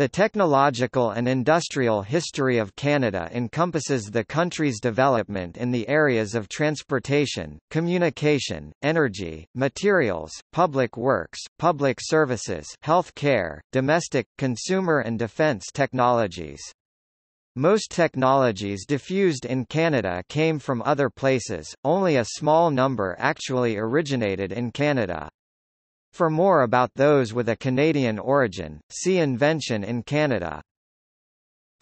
The technological and industrial history of Canada encompasses the country's development in the areas of transportation, communication, energy, materials, public works, public services, health care, domestic, consumer and defence technologies. Most technologies diffused in Canada came from other places, only a small number actually originated in Canada. For more about those with a Canadian origin, see Invention in Canada.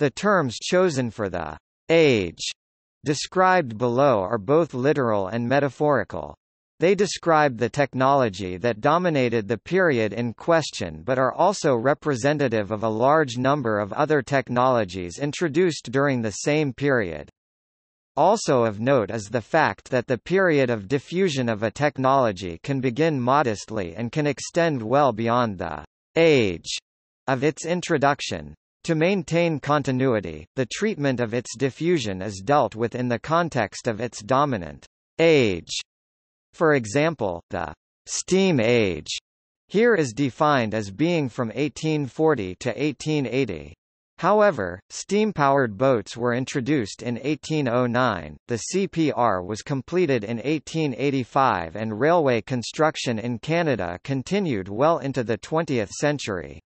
The terms chosen for the age described below are both literal and metaphorical. They describe the technology that dominated the period in question but are also representative of a large number of other technologies introduced during the same period. Also of note is the fact that the period of diffusion of a technology can begin modestly and can extend well beyond the age of its introduction. To maintain continuity, the treatment of its diffusion is dealt with in the context of its dominant age. For example, the steam age here is defined as being from 1840 to 1880. However, steam-powered boats were introduced in 1809, the CPR was completed in 1885 and railway construction in Canada continued well into the 20th century.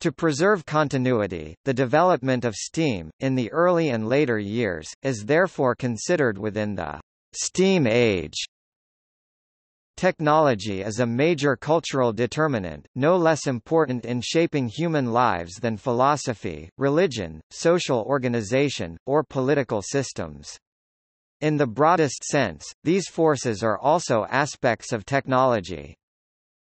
To preserve continuity, the development of steam, in the early and later years, is therefore considered within the steam age. Technology is a major cultural determinant, no less important in shaping human lives than philosophy, religion, social organization, or political systems. In the broadest sense, these forces are also aspects of technology.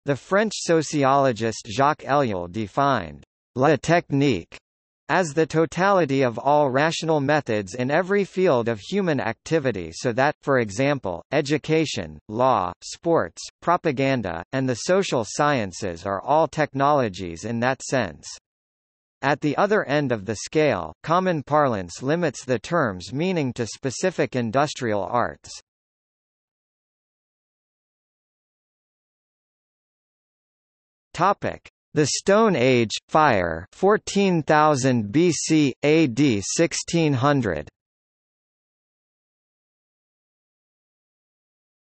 The French sociologist Jacques Ellul defined la technique as the totality of all rational methods in every field of human activity so that, for example, education, law, sports, propaganda, and the social sciences are all technologies in that sense. At the other end of the scale, common parlance limits the term's meaning to specific industrial arts. The Stone Age, fire, 14,000 BC, AD 1600.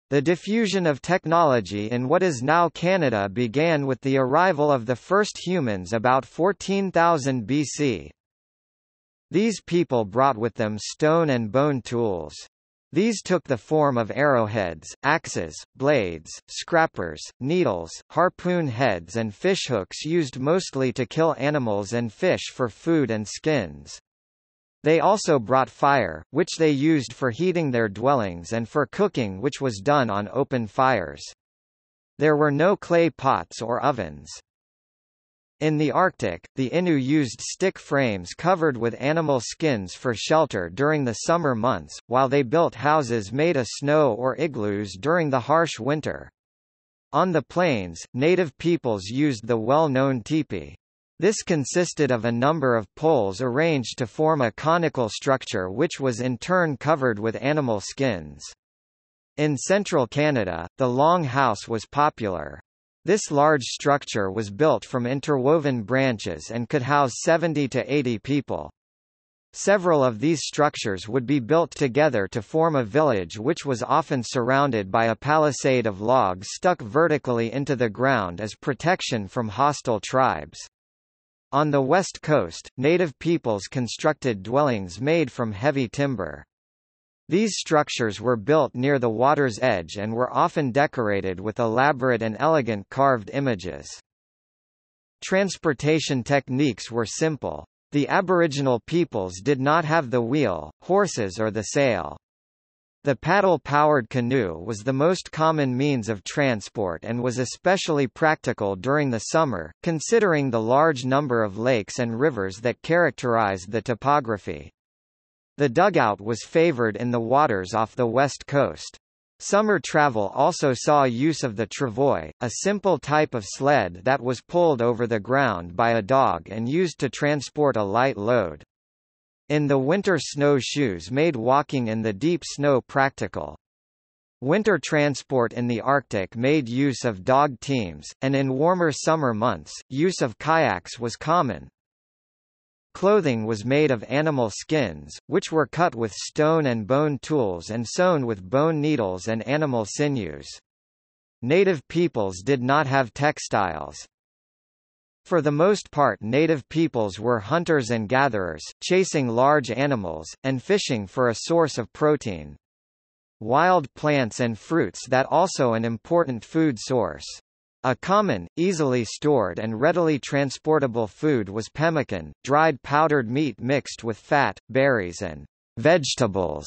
The diffusion of technology in what is now Canada began with the arrival of the first humans about 14,000 BC. These people brought with them stone and bone tools. These took the form of arrowheads, axes, blades, scrappers, needles, harpoon heads and fishhooks used mostly to kill animals and fish for food and skins. They also brought fire, which they used for heating their dwellings and for cooking, which was done on open fires. There were no clay pots or ovens. In the Arctic, the Innu used stick frames covered with animal skins for shelter during the summer months, while they built houses made of snow or igloos during the harsh winter. On the plains, native peoples used the well-known tepee. This consisted of a number of poles arranged to form a conical structure which was in turn covered with animal skins. In central Canada, the long house was popular. This large structure was built from interwoven branches and could house 70 to 80 people. Several of these structures would be built together to form a village which was often surrounded by a palisade of logs stuck vertically into the ground as protection from hostile tribes. On the west coast, native peoples constructed dwellings made from heavy timber. These structures were built near the water's edge and were often decorated with elaborate and elegant carved images. Transportation techniques were simple. The Aboriginal peoples did not have the wheel, horses or the sail. The paddle-powered canoe was the most common means of transport and was especially practical during the summer, considering the large number of lakes and rivers that characterized the topography. The dugout was favored in the waters off the west coast. Summer travel also saw use of the travois, a simple type of sled that was pulled over the ground by a dog and used to transport a light load. In the winter, snowshoes made walking in the deep snow practical. Winter transport in the Arctic made use of dog teams, and in warmer summer months, use of kayaks was common. Clothing was made of animal skins, which were cut with stone and bone tools and sewn with bone needles and animal sinews. Native peoples did not have textiles. For the most part, native peoples were hunters and gatherers, chasing large animals, and fishing for a source of protein. Wild plants and fruits that also an important food source. A common, easily stored and readily transportable food was pemmican, dried powdered meat mixed with fat, berries and vegetables.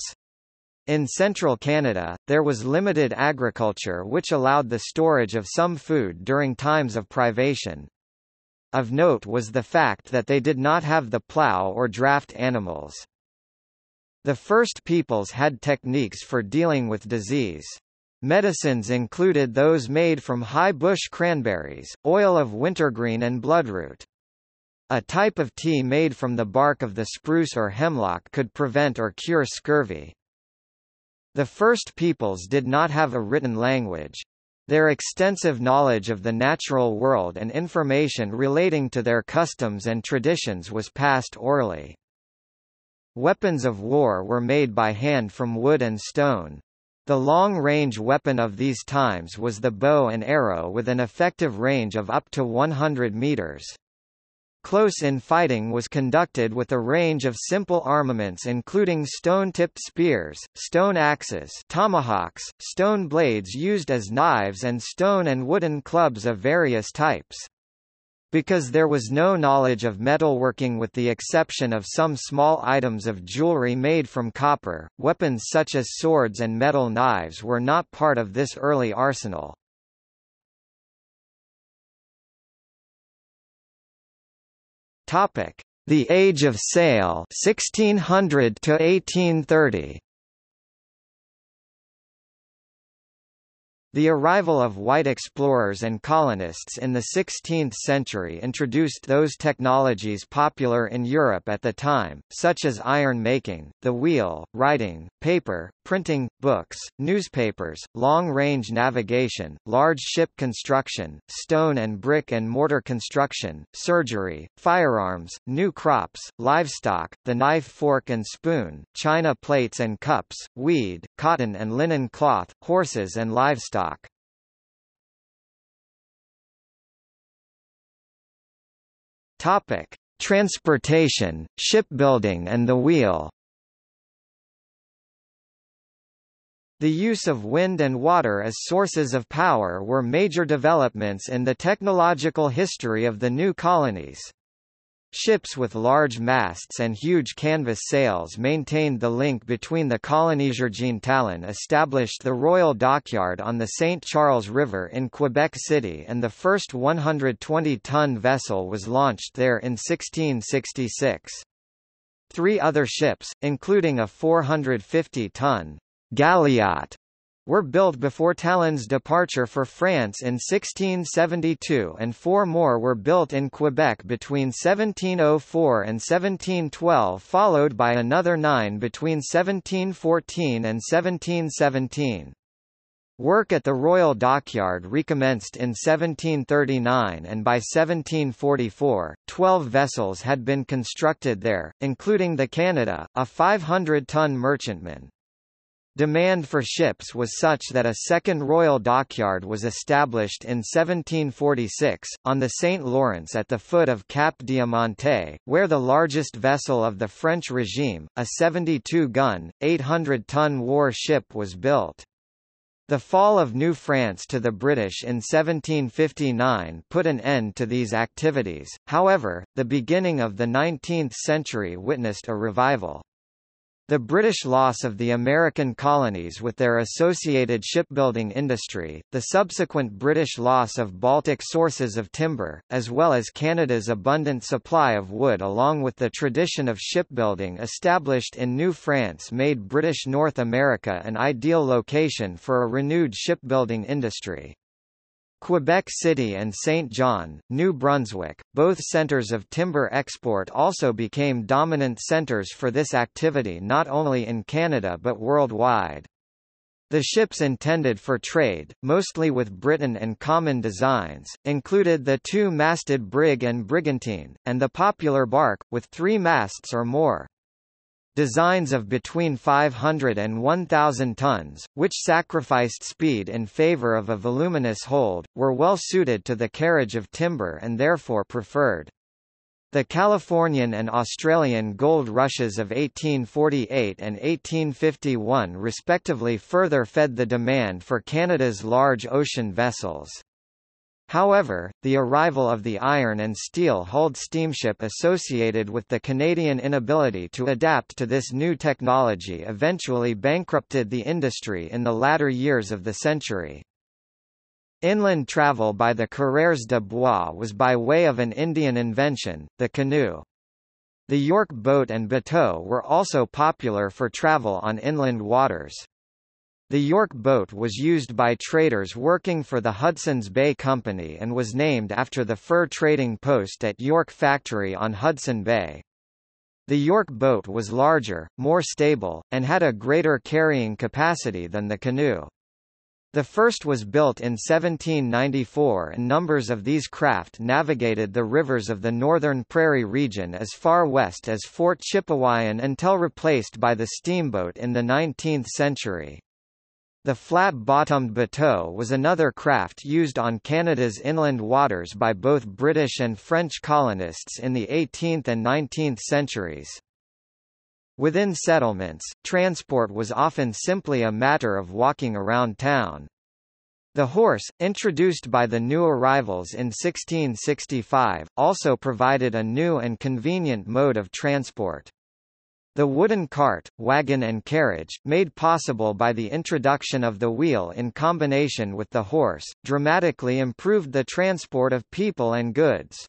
In central Canada, there was limited agriculture which allowed the storage of some food during times of privation. Of note was the fact that they did not have the plow or draft animals. The first peoples had techniques for dealing with disease. Medicines included those made from high bush cranberries, oil of wintergreen and bloodroot. A type of tea made from the bark of the spruce or hemlock could prevent or cure scurvy. The first peoples did not have a written language. Their extensive knowledge of the natural world and information relating to their customs and traditions was passed orally. Weapons of war were made by hand from wood and stone. The long-range weapon of these times was the bow and arrow with an effective range of up to 100 meters. Close-in fighting was conducted with a range of simple armaments including stone-tipped spears, stone axes, tomahawks, stone blades used as knives and stone and wooden clubs of various types. Because there was no knowledge of metalworking with the exception of some small items of jewelry made from copper, weapons such as swords and metal knives were not part of this early arsenal. Topic: The Age of Sail, 1600 to 1830. The arrival of white explorers and colonists in the 16th century introduced those technologies popular in Europe at the time, such as iron making, the wheel, writing, paper, printing, books, newspapers, long-range navigation, large ship construction, stone and brick and mortar construction, surgery, firearms, new crops, livestock, the knife, fork and spoon, china plates and cups, weed, cotton and linen cloth, horses and livestock. Topic: Transportation, shipbuilding and the wheel. The use of wind and water as sources of power were major developments in the technological history of the new colonies. Ships with large masts and huge canvas sails maintained the link between the colonies. Jean Talon established the Royal Dockyard on the Saint Charles River in Quebec City, and the first 120-ton vessel was launched there in 1666. Three other ships, including a 450-ton galliot, were built before Talon's departure for France in 1672, and four more were built in Quebec between 1704 and 1712, followed by another nine between 1714 and 1717. Work at the Royal Dockyard recommenced in 1739, and by 1744, 12 vessels had been constructed there, including the Canada, a 500-ton merchantman. Demand for ships was such that a second Royal Dockyard was established in 1746, on the St. Lawrence at the foot of Cap Diamante, where the largest vessel of the French regime, a 72-gun, 800-ton war ship was built. The fall of New France to the British in 1759 put an end to these activities. However, the beginning of the 19th century witnessed a revival. The British loss of the American colonies with their associated shipbuilding industry, the subsequent British loss of Baltic sources of timber, as well as Canada's abundant supply of wood along with the tradition of shipbuilding established in New France made British North America an ideal location for a renewed shipbuilding industry. Quebec City and Saint John, New Brunswick, both centers of timber export, also became dominant centers for this activity not only in Canada but worldwide. The ships intended for trade, mostly with Britain and common designs, included the two-masted brig and brigantine, and the popular bark, with three masts or more. Designs of between 500 and 1,000 tons, which sacrificed speed in favor of a voluminous hold, were well suited to the carriage of timber and therefore preferred. The Californian and Australian gold rushes of 1848 and 1851 respectively further fed the demand for Canada's large ocean vessels. However, the arrival of the iron and steel-hulled steamship associated with the Canadian inability to adapt to this new technology eventually bankrupted the industry in the latter years of the century. Inland travel by the coureurs de bois was by way of an Indian invention, the canoe. The York boat and bateau were also popular for travel on inland waters. The York boat was used by traders working for the Hudson's Bay Company and was named after the fur trading post at York Factory on Hudson Bay. The York boat was larger, more stable, and had a greater carrying capacity than the canoe. The first was built in 1794 and numbers of these craft navigated the rivers of the northern prairie region as far west as Fort Chippewyan until replaced by the steamboat in the 19th century. The flat-bottomed bateau was another craft used on Canada's inland waters by both British and French colonists in the 18th and 19th centuries. Within settlements, transport was often simply a matter of walking around town. The horse, introduced by the new arrivals in 1665, also provided a new and convenient mode of transport. The wooden cart, wagon and carriage, made possible by the introduction of the wheel in combination with the horse, dramatically improved the transport of people and goods.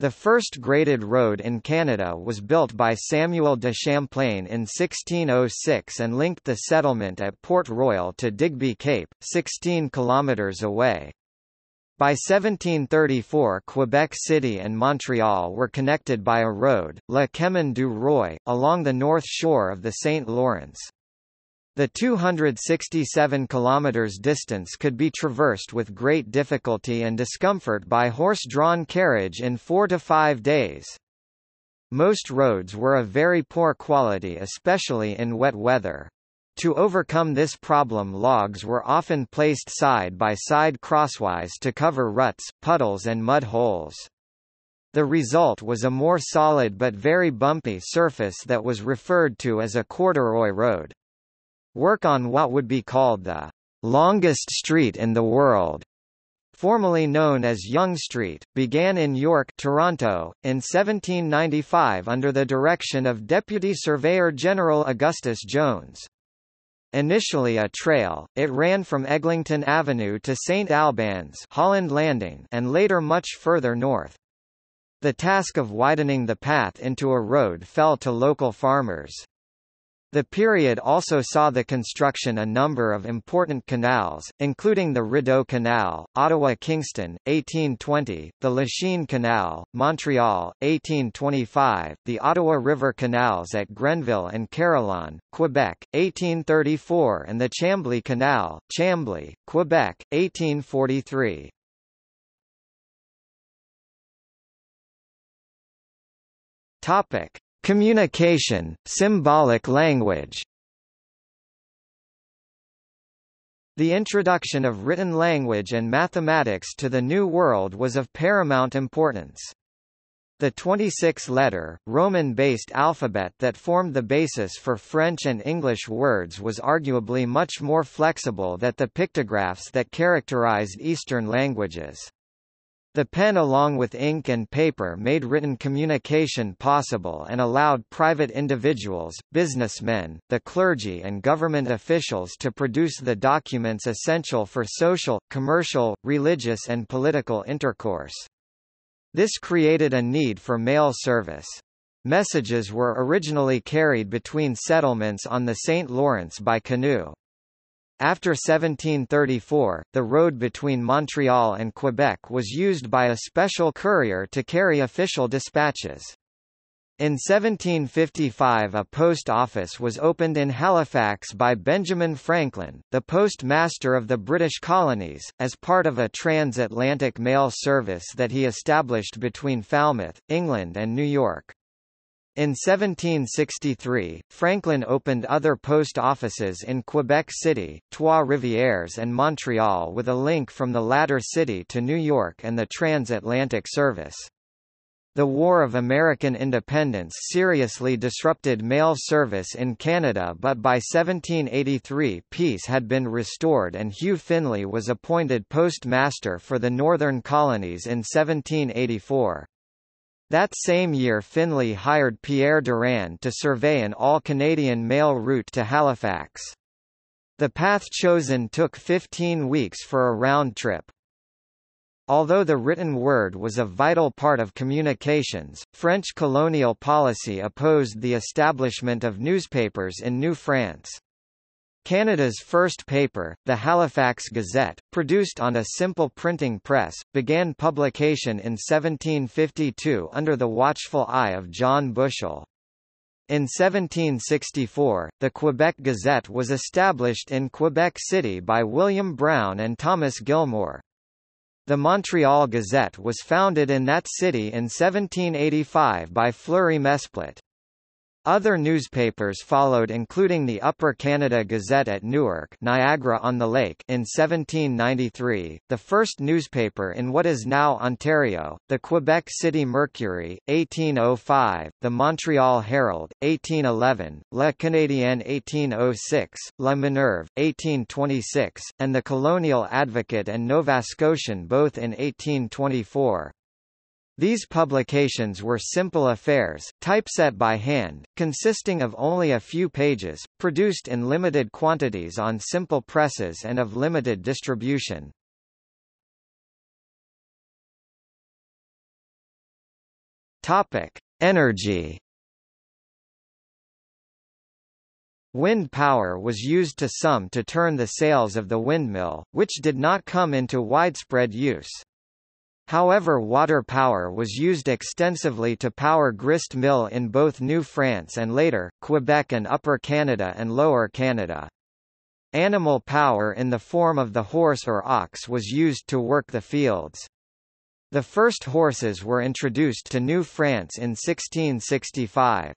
The first graded road in Canada was built by Samuel de Champlain in 1606 and linked the settlement at Port Royal to Digby Cape, 16 kilometres away. By 1734, Quebec City and Montreal were connected by a road, Le Chemin du Roy, along the north shore of the St. Lawrence. The 267 km distance could be traversed with great difficulty and discomfort by horse-drawn carriage in 4 to 5 days. Most roads were of very poor quality, especially in wet weather. To overcome this problem, logs were often placed side by side crosswise to cover ruts, puddles and mud holes. The result was a more solid but very bumpy surface that was referred to as a corduroy road. Work on what would be called the longest street in the world, formerly known as Yonge Street, began in York, Toronto, in 1795 under the direction of Deputy Surveyor General Augustus Jones. Initially a trail, it ran from Eglinton Avenue to St Albans Holland Landing and later much further north. The task of widening the path into a road fell to local farmers. The period also saw the construction of a number of important canals, including the Rideau Canal, Ottawa-Kingston, 1820, the Lachine Canal, Montreal, 1825, the Ottawa River Canals at Grenville and Carillon, Quebec, 1834 and the Chambly Canal, Chambly, Quebec, 1843. Communication, symbolic language. The introduction of written language and mathematics to the New World was of paramount importance. The 26-letter, Roman-based alphabet that formed the basis for French and English words was arguably much more flexible than the pictographs that characterized Eastern languages. The pen along with ink and paper made written communication possible and allowed private individuals, businessmen, the clergy and government officials to produce the documents essential for social, commercial, religious and political intercourse. This created a need for mail service. Messages were originally carried between settlements on the St. Lawrence by canoe. After 1734, the road between Montreal and Quebec was used by a special courier to carry official dispatches. In 1755 a post office was opened in Halifax by Benjamin Franklin, the postmaster of the British colonies, as part of a transatlantic mail service that he established between Falmouth, England and New York. In 1763, Franklin opened other post offices in Quebec City, Trois-Rivières and Montreal with a link from the latter city to New York and the transatlantic service. The War of American Independence seriously disrupted mail service in Canada, but by 1783 peace had been restored and Hugh Finley was appointed postmaster for the northern colonies in 1784. That same year Finley hired Pierre Durand to survey an all-Canadian mail route to Halifax. The path chosen took 15 weeks for a round trip. Although the written word was a vital part of communications, French colonial policy opposed the establishment of newspapers in New France. Canada's first paper, the Halifax Gazette, produced on a simple printing press, began publication in 1752 under the watchful eye of John Bushell. In 1764, the Quebec Gazette was established in Quebec City by William Brown and Thomas Gilmore. The Montreal Gazette was founded in that city in 1785 by Fleury Mesplet. Other newspapers followed, including the Upper Canada Gazette at Newark, Niagara-on-the-Lake, in 1793, the first newspaper in what is now Ontario, the Quebec City Mercury, 1805, the Montreal Herald, 1811, Le Canadien, 1806, La Minerve, 1826, and the Colonial Advocate and Nova Scotian, both in 1824. These publications were simple affairs, typeset by hand, consisting of only a few pages, produced in limited quantities on simple presses and of limited distribution. Topic: Energy. Wind power was used to some to turn the sails of the windmill, which did not come into widespread use. However, water power was used extensively to power grist mill in both New France and later, Quebec and Upper Canada and Lower Canada. Animal power in the form of the horse or ox was used to work the fields. The first horses were introduced to New France in 1665.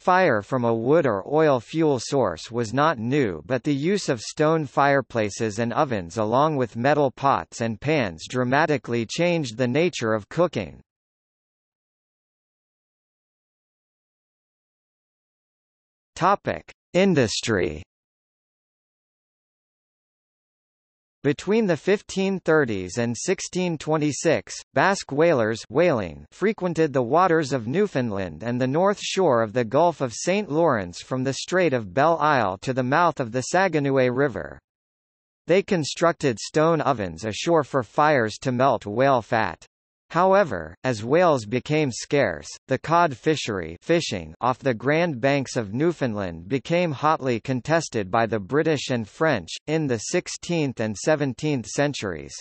Fire from a wood or oil fuel source was not new, but the use of stone fireplaces and ovens along with metal pots and pans dramatically changed the nature of cooking. Industry. Between the 1530s and 1626, Basque whalers whaling frequented the waters of Newfoundland and the north shore of the Gulf of St. Lawrence from the Strait of Belle Isle to the mouth of the Saguenay River. They constructed stone ovens ashore for fires to melt whale fat. However, as whales became scarce, the cod fishing off the Grand Banks of Newfoundland became hotly contested by the British and French, in the 16th and 17th centuries.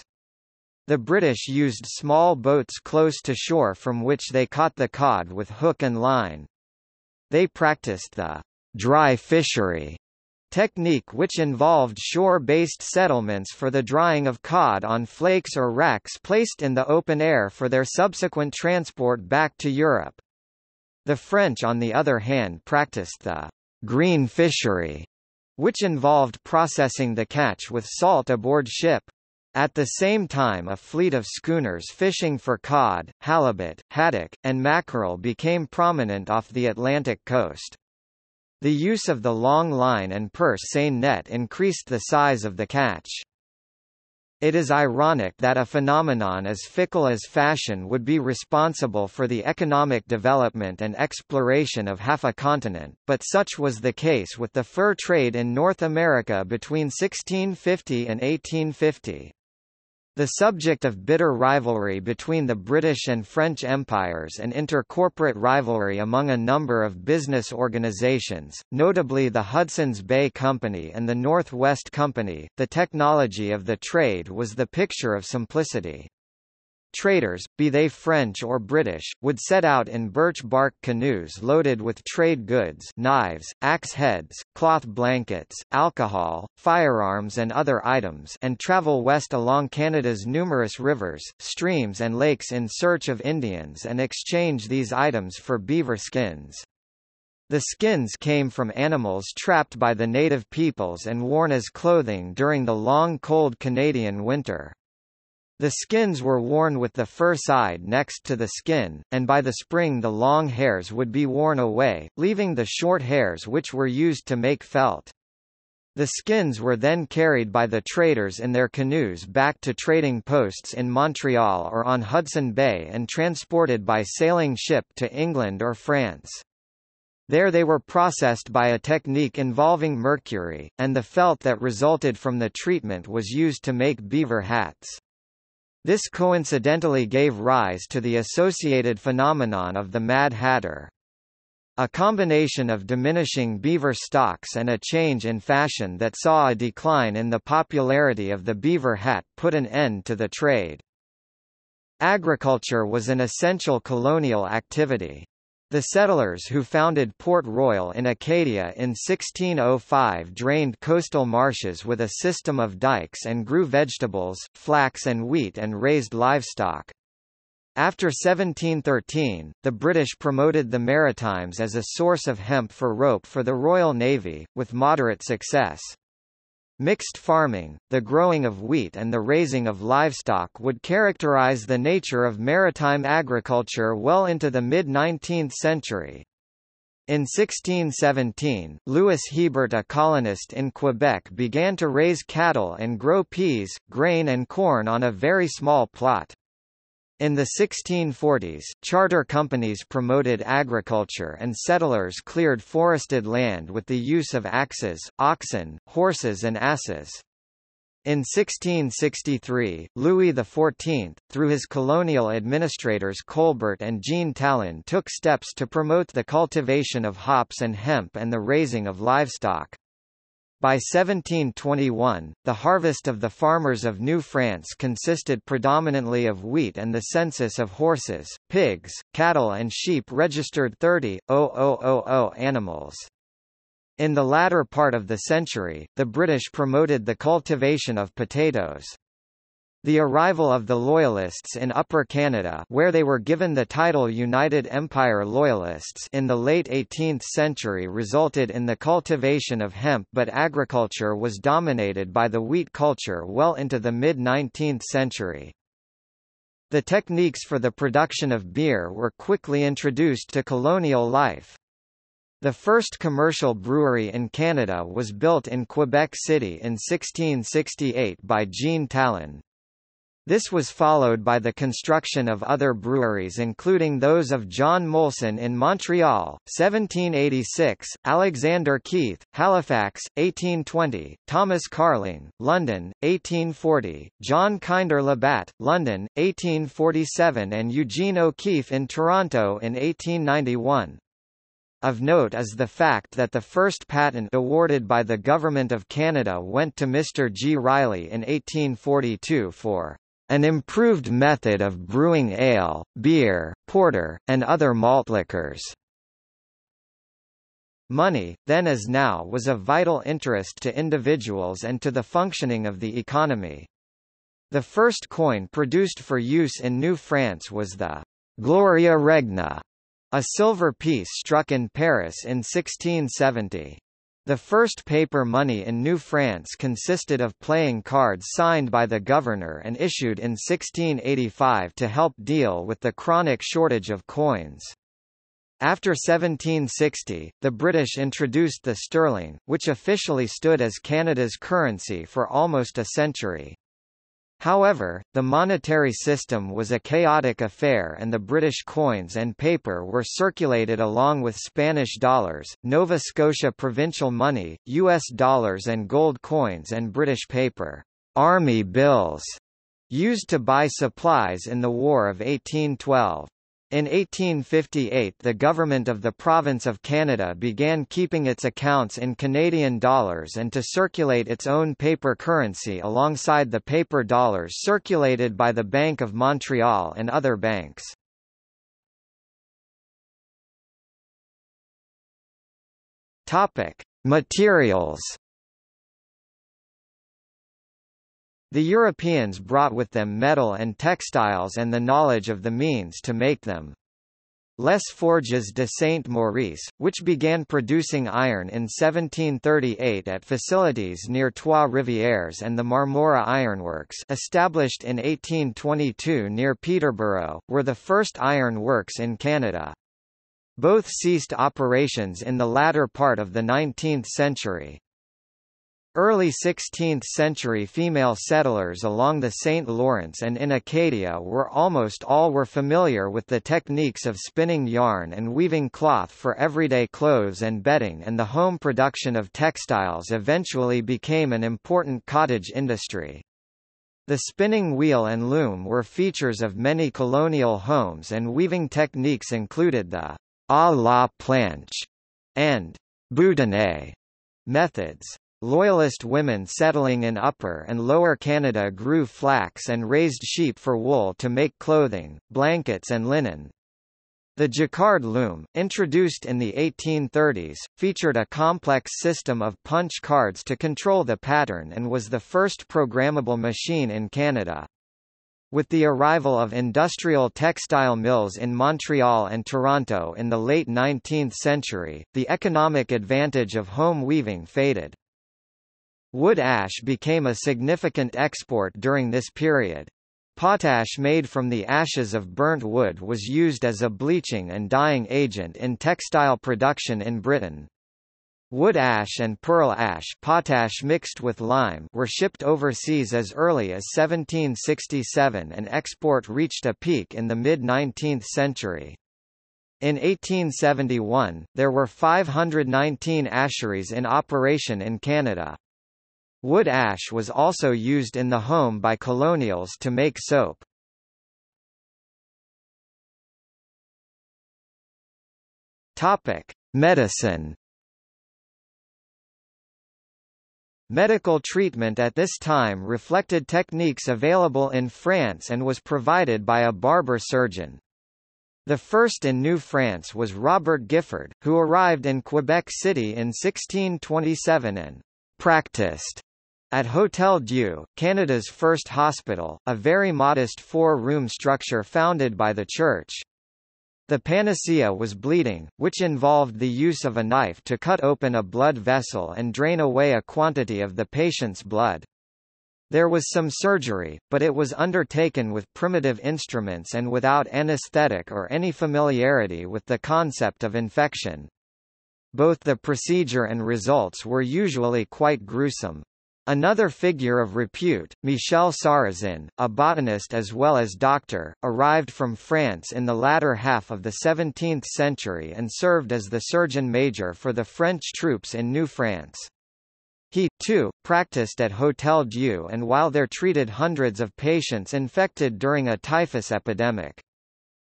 The British used small boats close to shore from which they caught the cod with hook and line. They practiced the dry fishery technique, which involved shore-based settlements for the drying of cod on flakes or racks placed in the open air for their subsequent transport back to Europe. The French, on the other hand, practiced the green fishery, which involved processing the catch with salt aboard ship. At the same time, a fleet of schooners fishing for cod, halibut, haddock, and mackerel became prominent off the Atlantic coast. The use of the long line and purse seine net increased the size of the catch. It is ironic that a phenomenon as fickle as fashion would be responsible for the economic development and exploration of half a continent, but such was the case with the fur trade in North America between 1650 and 1850. The subject of bitter rivalry between the British and French empires and intercorporate rivalry among a number of business organizations, notably the Hudson's Bay Company and the Northwest Company, the technology of the trade was the picture of simplicity. Traders, be they French or British, would set out in birch bark canoes loaded with trade goods, knives, axe heads, cloth blankets, alcohol, firearms and other items, and travel west along Canada's numerous rivers, streams and lakes in search of Indians and exchange these items for beaver skins. The skins came from animals trapped by the native peoples and worn as clothing during the long cold Canadian winter. The skins were worn with the fur side next to the skin, and by the spring the long hairs would be worn away, leaving the short hairs which were used to make felt. The skins were then carried by the traders in their canoes back to trading posts in Montreal or on Hudson Bay and transported by sailing ship to England or France. There they were processed by a technique involving mercury, and the felt that resulted from the treatment was used to make beaver hats. This coincidentally gave rise to the associated phenomenon of the Mad Hatter. A combination of diminishing beaver stocks and a change in fashion that saw a decline in the popularity of the beaver hat put an end to the trade. Agriculture was an essential colonial activity. The settlers who founded Port Royal in Acadia in 1605 drained coastal marshes with a system of dikes and grew vegetables, flax and wheat and raised livestock. After 1713, the British promoted the Maritimes as a source of hemp for rope for the Royal Navy, with moderate success. Mixed farming, the growing of wheat and the raising of livestock would characterize the nature of maritime agriculture well into the mid-19th century. In 1617, Louis Hebert, a colonist in Quebec, began to raise cattle and grow peas, grain and corn on a very small plot. In the 1640s, charter companies promoted agriculture and settlers cleared forested land with the use of axes, oxen, horses and asses. In 1663, Louis XIV, through his colonial administrators Colbert and Jean Talon, took steps to promote the cultivation of hops and hemp and the raising of livestock. By 1721, the harvest of the farmers of New France consisted predominantly of wheat, and the census of horses, pigs, cattle and sheep registered 30,000 animals. In the latter part of the century, the British promoted the cultivation of potatoes. The arrival of the Loyalists in Upper Canada, where they were given the title United Empire Loyalists, in the late 18th century resulted in the cultivation of hemp, but agriculture was dominated by the wheat culture well into the mid-19th century. The techniques for the production of beer were quickly introduced to colonial life. The first commercial brewery in Canada was built in Quebec City in 1668 by Jean Talon. This was followed by the construction of other breweries, including those of John Molson in Montreal, 1786, Alexander Keith, Halifax, 1820, Thomas Carling, London, 1840, John Kinder Labatt, London, 1847 and Eugene O'Keeffe in Toronto in 1891. Of note is the fact that the first patent awarded by the Government of Canada went to Mr. G. Riley in 1842 for an improved method of brewing ale, beer, porter, and other malt liquors. Money, then as now, was of vital interest to individuals and to the functioning of the economy. The first coin produced for use in New France was the Gloria Regna, a silver piece struck in Paris in 1670. The first paper money in New France consisted of playing cards signed by the governor and issued in 1685 to help deal with the chronic shortage of coins. After 1760, the British introduced the sterling, which officially stood as Canada's currency for almost a century. However, the monetary system was a chaotic affair and the British coins and paper were circulated along with Spanish dollars, Nova Scotia provincial money, US dollars and gold coins and British paper army bills used to buy supplies in the War of 1812. In 1858 the government of the Province of Canada began keeping its accounts in Canadian dollars and to circulate its own paper currency alongside the paper dollars circulated by the Bank of Montreal and other banks. Materials. The Europeans brought with them metal and textiles and the knowledge of the means to make them. Les Forges de Saint-Maurice, which began producing iron in 1738 at facilities near Trois-Rivières, and the Marmora Ironworks, established in 1822 near Peterborough, were the first iron works in Canada. Both ceased operations in the latter part of the 19th century. Early 16th-century female settlers along the St. Lawrence and in Acadia almost all were familiar with the techniques of spinning yarn and weaving cloth for everyday clothes and bedding, and the home production of textiles eventually became an important cottage industry. The spinning wheel and loom were features of many colonial homes, and weaving techniques included the à la planche and boudinais methods. Loyalist women settling in Upper and Lower Canada grew flax and raised sheep for wool to make clothing, blankets and linen. The jacquard loom, introduced in the 1830s, featured a complex system of punch cards to control the pattern and was the first programmable machine in Canada. With the arrival of industrial textile mills in Montreal and Toronto in the late 19th century, the economic advantage of home weaving faded. Wood ash became a significant export during this period. Potash made from the ashes of burnt wood was used as a bleaching and dyeing agent in textile production in Britain. Wood ash and pearl ash, potash mixed with lime, were shipped overseas as early as 1767, and export reached a peak in the mid-19th century. In 1871, there were 519 asheries in operation in Canada. Wood ash was also used in the home by colonials to make soap. Medicine. Medical treatment at this time reflected techniques available in France and was provided by a barber surgeon. The first in New France was Robert Gifford, who arrived in Quebec City in 1627 and practiced at Hôtel Dieu, Canada's first hospital, a very modest four-room structure founded by the church. The panacea was bleeding, which involved the use of a knife to cut open a blood vessel and drain away a quantity of the patient's blood. There was some surgery, but it was undertaken with primitive instruments and without anesthetic or any familiarity with the concept of infection. Both the procedure and results were usually quite gruesome. Another figure of repute, Michel Sarrazin, a botanist as well as doctor, arrived from France in the latter half of the 17th century and served as the surgeon major for the French troops in New France. He, too, practiced at Hôtel Dieu, and while there treated hundreds of patients infected during a typhus epidemic.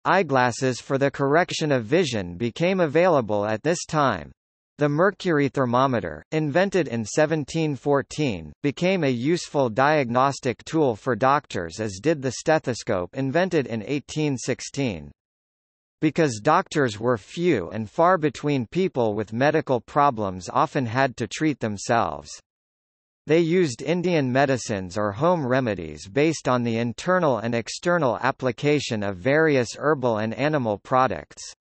Eyeglasses for the correction of vision became available at this time. The mercury thermometer, invented in 1714, became a useful diagnostic tool for doctors, as did the stethoscope, invented in 1816. Because doctors were few and far between, people with medical problems often had to treat themselves. They used Indian medicines or home remedies based on the internal and external application of various herbal and animal products.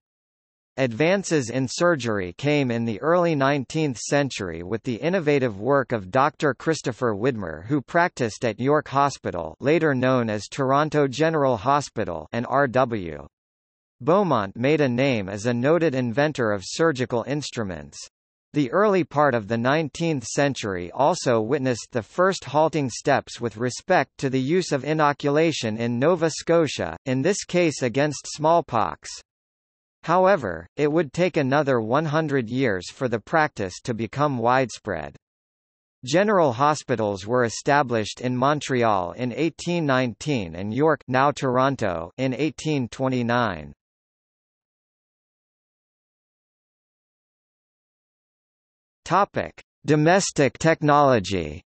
Advances in surgery came in the early 19th century with the innovative work of Dr. Christopher Widmer, who practiced at York Hospital, later known as Toronto General Hospital, and R.W. Beaumont made a name as a noted inventor of surgical instruments. The early part of the 19th century also witnessed the first halting steps with respect to the use of inoculation in Nova Scotia, in this case against smallpox. However, it would take another 100 years for the practice to become widespread. General hospitals were established in Montreal in 1819 and York, now Toronto, in 1829. Topic: Domestic technology.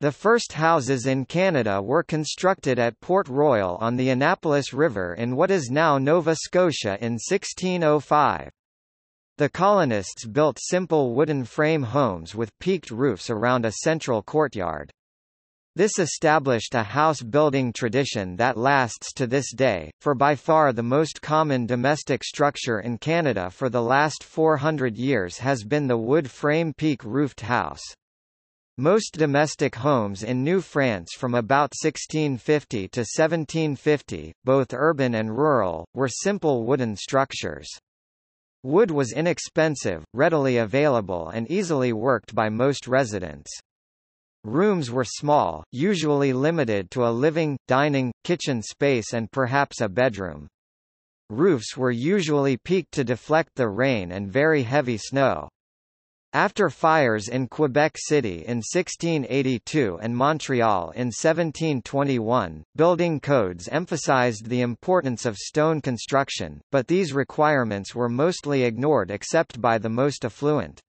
The first houses in Canada were constructed at Port Royal on the Annapolis River in what is now Nova Scotia in 1605. The colonists built simple wooden frame homes with peaked roofs around a central courtyard. This established a house-building tradition that lasts to this day, for by far the most common domestic structure in Canada for the last 400 years has been the wood frame peak-roofed house. Most domestic homes in New France from about 1650 to 1750, both urban and rural, were simple wooden structures. Wood was inexpensive, readily available and easily worked by most residents. Rooms were small, usually limited to a living, dining, kitchen space and perhaps a bedroom. Roofs were usually peaked to deflect the rain and very heavy snow. After fires in Quebec City in 1682 and Montreal in 1721, building codes emphasized the importance of stone construction, but these requirements were mostly ignored except by the most affluent.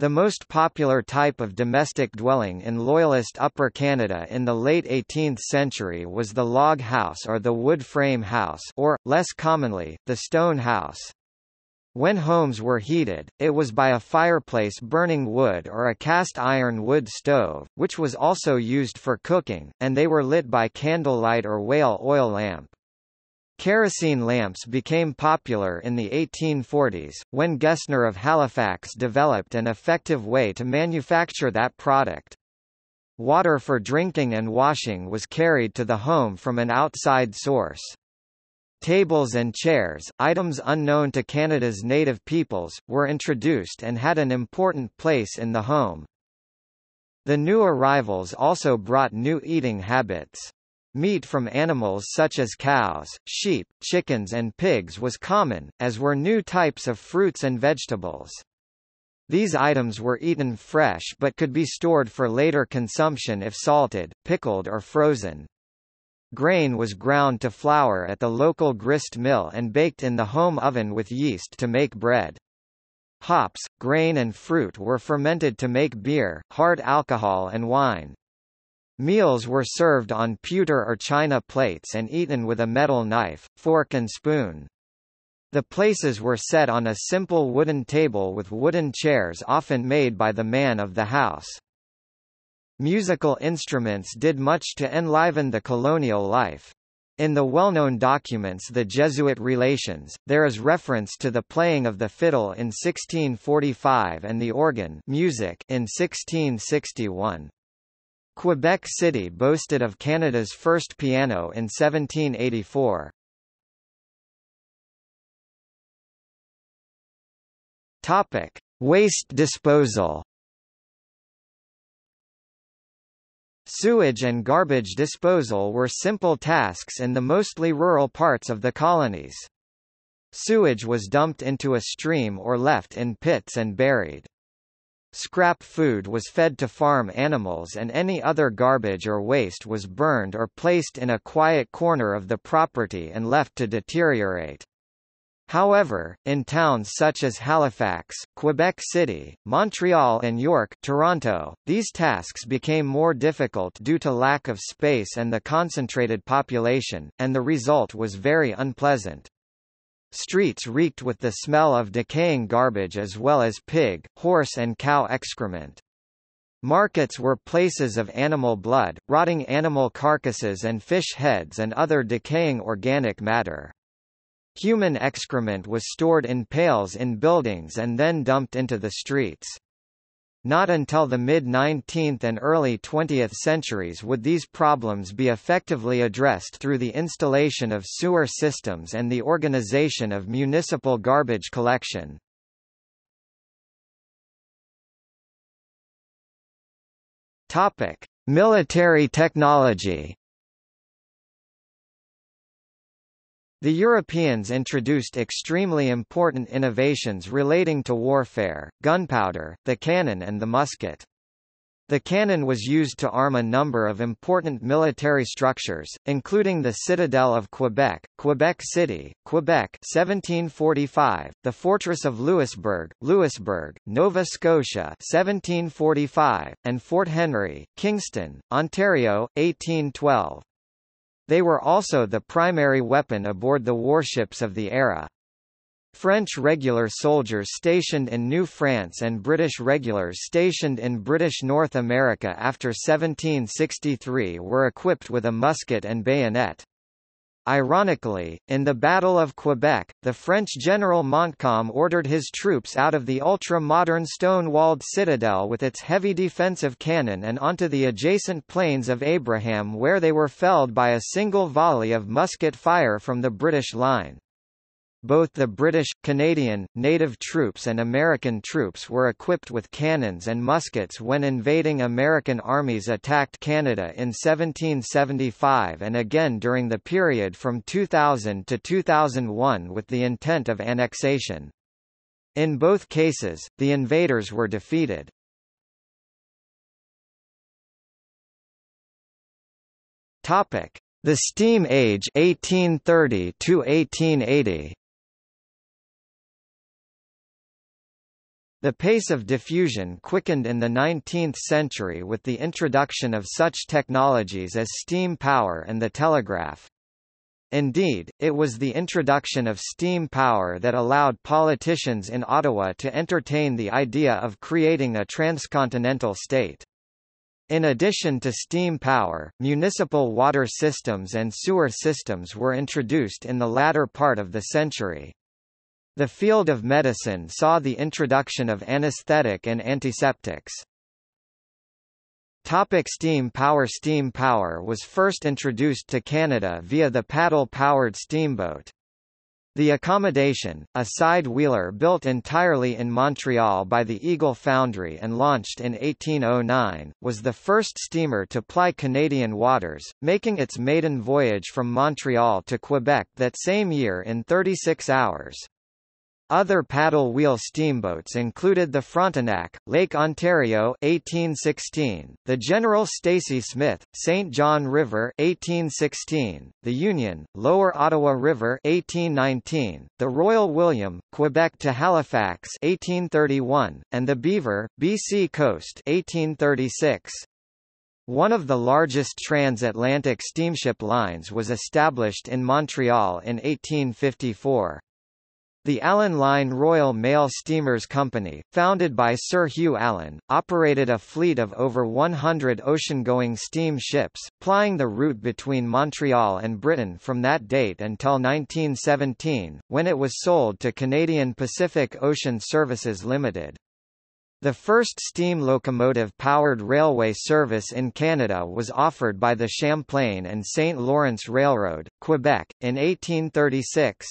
The most popular type of domestic dwelling in Loyalist Upper Canada in the late 18th century was the log house or the wood frame house, or, less commonly, the stone house. When homes were heated, it was by a fireplace burning wood or a cast iron wood stove, which was also used for cooking, and they were lit by candlelight or whale oil lamp. Kerosene lamps became popular in the 1840s, when Gesner of Halifax developed an effective way to manufacture that product. Water for drinking and washing was carried to the home from an outside source. Tables and chairs, items unknown to Canada's native peoples, were introduced and had an important place in the home. The new arrivals also brought new eating habits. Meat from animals such as cows, sheep, chickens and pigs was common, as were new types of fruits and vegetables. These items were eaten fresh but could be stored for later consumption if salted, pickled or frozen. Grain was ground to flour at the local grist mill and baked in the home oven with yeast to make bread. Hops, grain and fruit were fermented to make beer, hard alcohol and wine. Meals were served on pewter or china plates and eaten with a metal knife, fork and spoon. The places were set on a simple wooden table with wooden chairs often made by the man of the house. Musical instruments did much to enliven the colonial life. In the well-known documents The Jesuit Relations, there is reference to the playing of the fiddle in 1645 and the organ music in 1661. Quebec City boasted of Canada's first piano in 1784. Topic: Waste disposal. Sewage and garbage disposal were simple tasks in the mostly rural parts of the colonies. Sewage was dumped into a stream or left in pits and buried. Scrap food was fed to farm animals and any other garbage or waste was burned or placed in a quiet corner of the property and left to deteriorate. However, in towns such as Halifax, Quebec City, Montreal and York, Toronto, these tasks became more difficult due to lack of space and the concentrated population, and the result was very unpleasant. Streets reeked with the smell of decaying garbage as well as pig, horse and cow excrement. Markets were places of animal blood, rotting animal carcasses and fish heads and other decaying organic matter. Human excrement was stored in pails in buildings and then dumped into the streets. Not until the mid-19th and early 20th centuries would these problems be effectively addressed through the installation of sewer systems and the organization of municipal garbage collection. Topic: Military technology. The Europeans introduced extremely important innovations relating to warfare, gunpowder, the cannon and the musket. The cannon was used to arm a number of important military structures, including the Citadel of Quebec, Quebec City, Quebec 1745, the Fortress of Louisbourg, Louisbourg, Nova Scotia 1745, and Fort Henry, Kingston, Ontario, 1812. They were also the primary weapon aboard the warships of the era. French regular soldiers stationed in New France and British regulars stationed in British North America after 1763 were equipped with a musket and bayonet. Ironically, in the Battle of Quebec, the French General Montcalm ordered his troops out of the ultra-modern stone-walled citadel with its heavy defensive cannon and onto the adjacent plains of Abraham, where they were felled by a single volley of musket fire from the British line. Both the British, Canadian, native troops and American troops were equipped with cannons and muskets when invading American armies attacked Canada in 1775 and again during the period from 2000 to 2001 with the intent of annexation. In both cases, the invaders were defeated. The Steam Age 1830 to 1880. The pace of diffusion quickened in the 19th century with the introduction of such technologies as steam power and the telegraph. Indeed, it was the introduction of steam power that allowed politicians in Ottawa to entertain the idea of creating a transcontinental state. In addition to steam power, municipal water systems and sewer systems were introduced in the latter part of the century. The field of medicine saw the introduction of anesthetic and antiseptics. Topic: steam power. Steam power was first introduced to Canada via the paddle-powered steamboat. The Accommodation, a side-wheeler built entirely in Montreal by the Eagle Foundry and launched in 1809, was the first steamer to ply Canadian waters, making its maiden voyage from Montreal to Quebec that same year in 36 hours. Other paddle-wheel steamboats included the Frontenac, Lake Ontario 1816, the General Stacy Smith, St. John River 1816, the Union, Lower Ottawa River 1819, the Royal William, Quebec to Halifax 1831, and the Beaver, BC Coast 1836. One of the largest transatlantic steamship lines was established in Montreal in 1854. The Allan Line Royal Mail Steamers Company, founded by Sir Hugh Allan, operated a fleet of over 100 ocean-going steam ships, plying the route between Montreal and Britain from that date until 1917, when it was sold to Canadian Pacific Ocean Services Limited. The first steam locomotive-powered railway service in Canada was offered by the Champlain and St. Lawrence Railroad, Quebec, in 1836.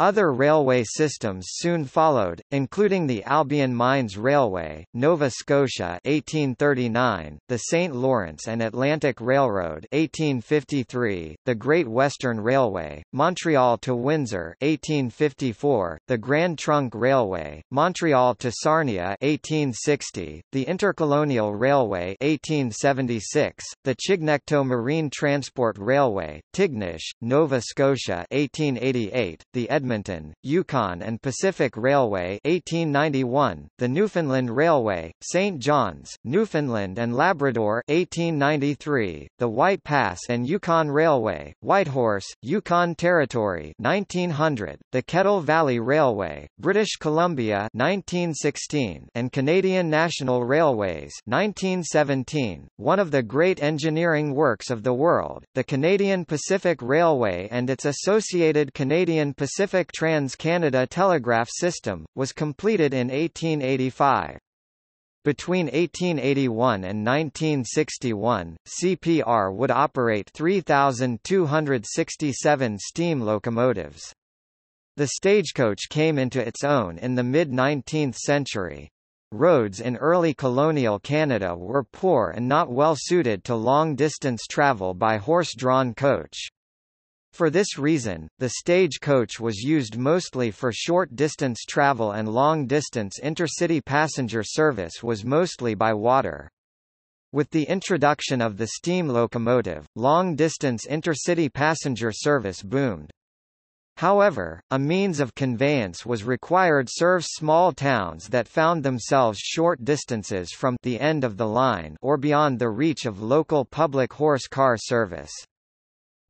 Other railway systems soon followed, including the Albion Mines Railway, Nova Scotia 1839, the St. Lawrence and Atlantic Railroad 1853, the Great Western Railway, Montreal to Windsor 1854, the Grand Trunk Railway, Montreal to Sarnia 1860, the Intercolonial Railway 1876, the Chignecto Marine Transport Railway, Tignish, Nova Scotia 1888, the Edmonton, Yukon and Pacific Railway 1891, the Newfoundland Railway, St. John's, Newfoundland and Labrador 1893, the White Pass and Yukon Railway, Whitehorse, Yukon Territory 1900, the Kettle Valley Railway, British Columbia 1916 and Canadian National Railways 1917, one of the great engineering works of the world, the Canadian Pacific Railway and its associated Canadian Pacific Trans-Canada Telegraph System, was completed in 1885. Between 1881 and 1961, CPR would operate 3,267 steam locomotives. The stagecoach came into its own in the mid-19th century. Roads in early colonial Canada were poor and not well suited to long-distance travel by horse-drawn coach. For this reason, the stagecoach was used mostly for short-distance travel and long-distance intercity passenger service was mostly by water. With the introduction of the steam locomotive, long-distance intercity passenger service boomed. However, a means of conveyance was required to serve small towns that found themselves short distances from the end of the line or beyond the reach of local public horse-car service.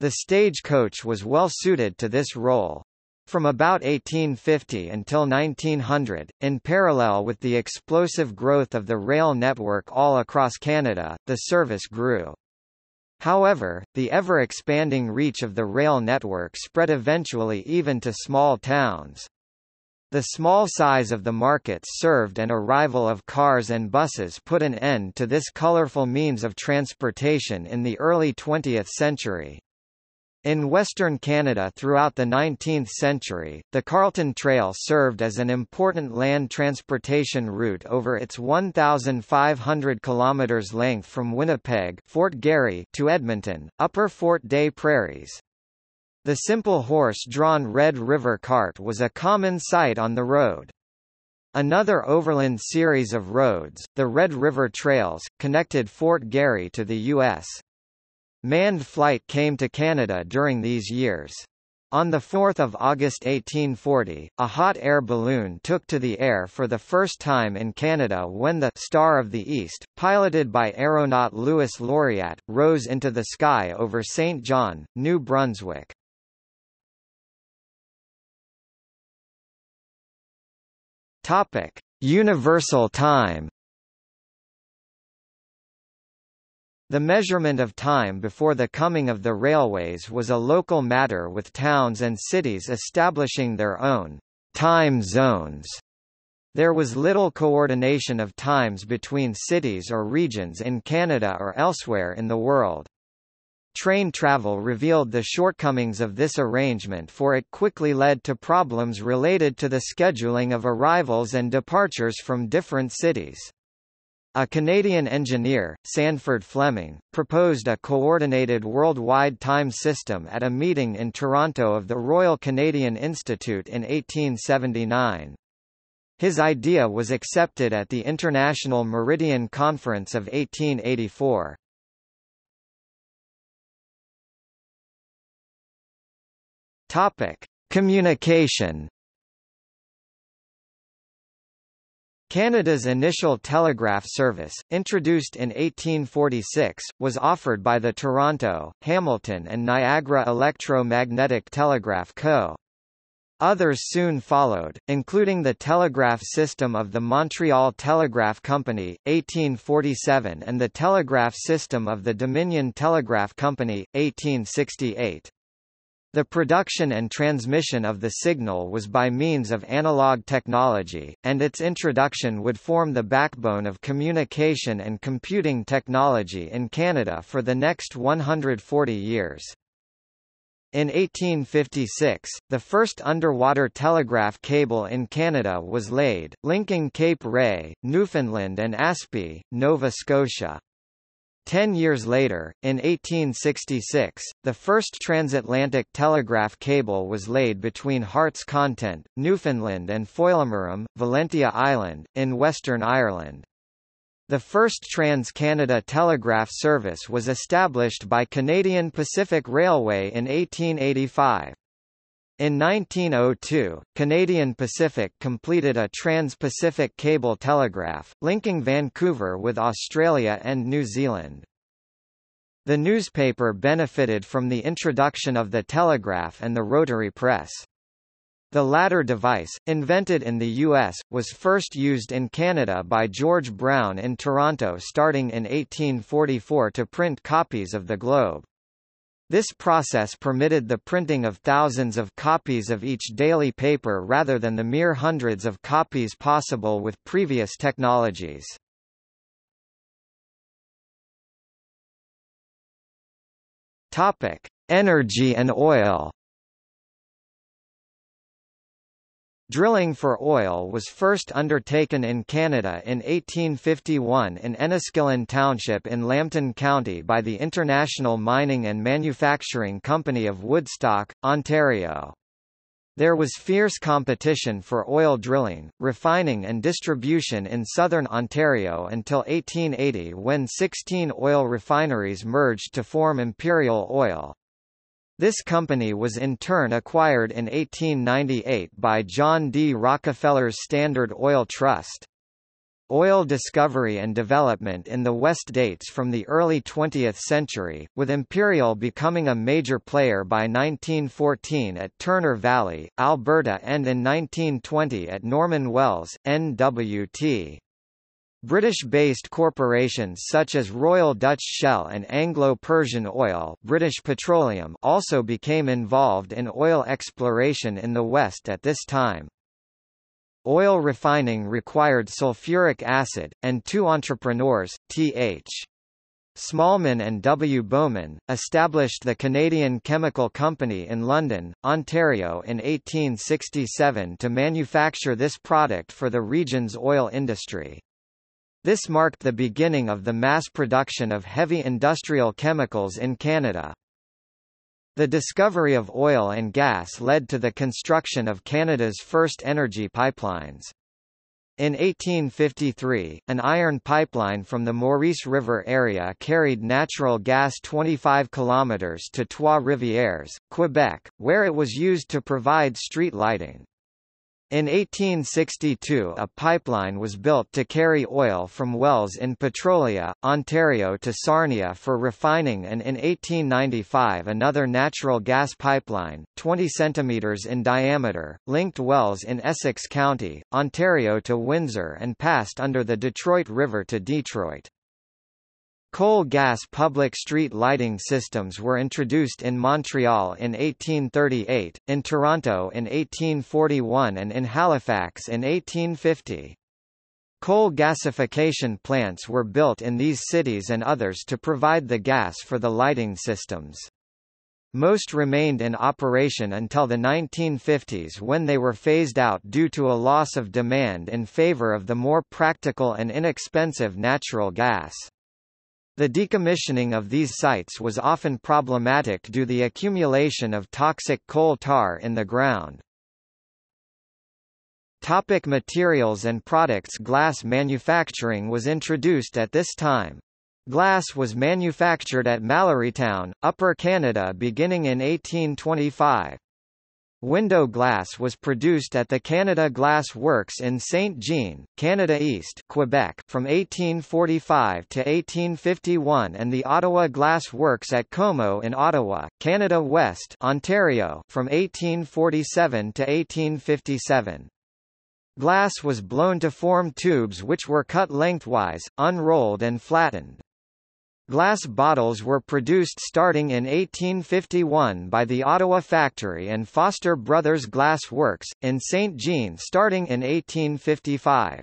The stagecoach was well suited to this role. From about 1850 until 1900, in parallel with the explosive growth of the rail network all across Canada, the service grew. However, the ever-expanding reach of the rail network spread eventually even to small towns. The small size of the markets served and arrival of cars and buses put an end to this colorful means of transportation in the early 20th century. In Western Canada throughout the 19th century, the Carleton Trail served as an important land transportation route over its 1,500 km length from Winnipeg, Fort Garry to Edmonton, upper Fort Des Prairies. The simple horse-drawn Red River cart was a common sight on the road. Another overland series of roads, the Red River Trails, connected Fort Garry to the U.S. Manned flight came to Canada during these years. On 4 August 1840, a hot air balloon took to the air for the first time in Canada when the Star of the East, piloted by aeronaut Louis Laureate, rose into the sky over Saint John, New Brunswick. Universal time. The measurement of time before the coming of the railways was a local matter, with towns and cities establishing their own time zones. There was little coordination of times between cities or regions in Canada or elsewhere in the world. Train travel revealed the shortcomings of this arrangement, for it quickly led to problems related to the scheduling of arrivals and departures from different cities. A Canadian engineer, Sanford Fleming, proposed a coordinated worldwide time system at a meeting in Toronto of the Royal Canadian Institute in 1879. His idea was accepted at the International Meridian Conference of 1884. Topic: Communication. Canada's initial telegraph service, introduced in 1846, was offered by the Toronto, Hamilton and Niagara Electromagnetic Telegraph Co. Others soon followed, including the telegraph system of the Montreal Telegraph Company, 1847, and the telegraph system of the Dominion Telegraph Company, 1868. The production and transmission of the signal was by means of analog technology, and its introduction would form the backbone of communication and computing technology in Canada for the next 140 years. In 1856, the first underwater telegraph cable in Canada was laid, linking Cape Ray, Newfoundland and Aspie, Nova Scotia. 10 years later, in 1866, the first transatlantic telegraph cable was laid between Heart's Content, Newfoundland and Foilmurum, Valentia Island, in Western Ireland. The first Trans-Canada Telegraph service was established by Canadian Pacific Railway in 1885. In 1902, Canadian Pacific completed a trans-Pacific cable telegraph, linking Vancouver with Australia and New Zealand. The newspaper benefited from the introduction of the telegraph and the rotary press. The latter device, invented in the U.S., was first used in Canada by George Brown in Toronto starting in 1844 to print copies of the Globe. This process permitted the printing of thousands of copies of each daily paper rather than the mere hundreds of copies possible with previous technologies. Topic: Energy and oil. Drilling for oil was first undertaken in Canada in 1851 in Enniskillen Township in Lambton County by the International Mining and Manufacturing Company of Woodstock, Ontario. There was fierce competition for oil drilling, refining and distribution in southern Ontario until 1880, when 16 oil refineries merged to form Imperial Oil. This company was in turn acquired in 1898 by John D. Rockefeller's Standard Oil Trust. Oil discovery and development in the West dates from the early 20th century, with Imperial becoming a major player by 1914 at Turner Valley, Alberta, and in 1920 at Norman Wells, NWT. British-based corporations such as Royal Dutch Shell and Anglo-Persian Oil, British Petroleum, also became involved in oil exploration in the West at this time. Oil refining required sulfuric acid, and two entrepreneurs, T.H. Smallman and W. Bowman, established the Canadian Chemical Company in London, Ontario in 1867 to manufacture this product for the region's oil industry. This marked the beginning of the mass production of heavy industrial chemicals in Canada. The discovery of oil and gas led to the construction of Canada's first energy pipelines. In 1853, an iron pipeline from the Maurice River area carried natural gas 25 kilometers to Trois-Rivières, Quebec, where it was used to provide street lighting. In 1862, a pipeline was built to carry oil from wells in Petrolia, Ontario to Sarnia for refining, and in 1895 another natural gas pipeline, 20 centimeters in diameter, linked wells in Essex County, Ontario to Windsor and passed under the Detroit River to Detroit. Coal gas public street lighting systems were introduced in Montreal in 1838, in Toronto in 1841 and in Halifax in 1850. Coal gasification plants were built in these cities and others to provide the gas for the lighting systems. Most remained in operation until the 1950s, when they were phased out due to a loss of demand in favor of the more practical and inexpensive natural gas. The decommissioning of these sites was often problematic due to the accumulation of toxic coal tar in the ground. Topic: materials and products. Glass manufacturing was introduced at this time. Glass was manufactured at Mallorytown, Upper Canada, beginning in 1825. Window glass was produced at the Canada Glass Works in Saint-Jean, Canada East, Quebec, from 1845 to 1851, and the Ottawa Glass Works at Como in Ottawa, Canada West, Ontario, from 1847 to 1857. Glass was blown to form tubes which were cut lengthwise, unrolled and flattened. Glass bottles were produced starting in 1851 by the Ottawa Factory and Foster Brothers Glass Works, in St. Jean starting in 1855.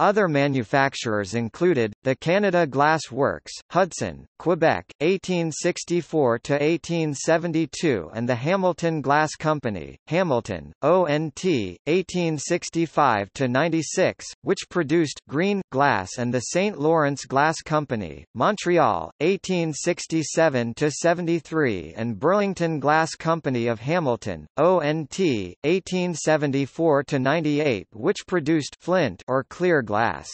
Other manufacturers included, the Canada Glass Works, Hudson, Quebec, 1864–1872, and the Hamilton Glass Company, Hamilton, ONT, 1865–96, which produced green glass, and the St. Lawrence Glass Company, Montreal, 1867–73, and Burlington Glass Company of Hamilton, ONT, 1874–98, which produced flint or clear glass.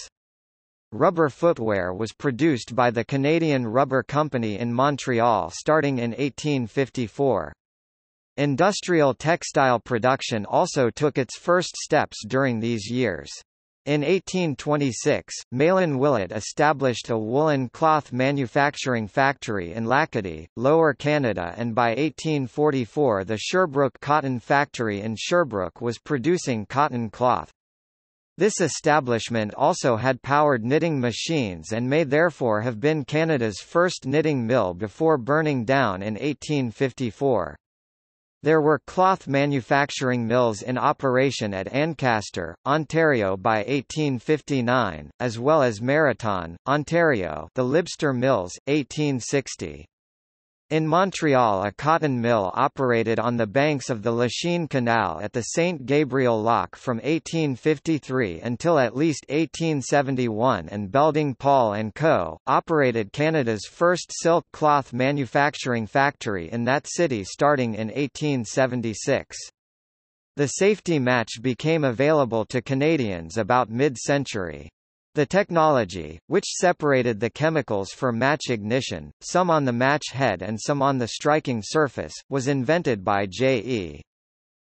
Rubber footwear was produced by the Canadian Rubber Company in Montreal starting in 1854. Industrial textile production also took its first steps during these years. In 1826, Malin Willett established a woolen cloth manufacturing factory in Lacadie, Lower Canada, and by 1844 the Sherbrooke Cotton Factory in Sherbrooke was producing cotton cloth. This establishment also had powered knitting machines and may therefore have been Canada's first knitting mill before burning down in 1854. There were cloth manufacturing mills in operation at Ancaster, Ontario by 1859, as well as Mariton, Ontario, the Libster Mills, 1860. In Montreal, a cotton mill operated on the banks of the Lachine Canal at the Saint Gabriel Lock from 1853 until at least 1871, and Belding Paul & Co. operated Canada's first silk cloth manufacturing factory in that city starting in 1876. The safety match became available to Canadians about mid-century. The technology, which separated the chemicals for match ignition, some on the match head and some on the striking surface, was invented by J.E.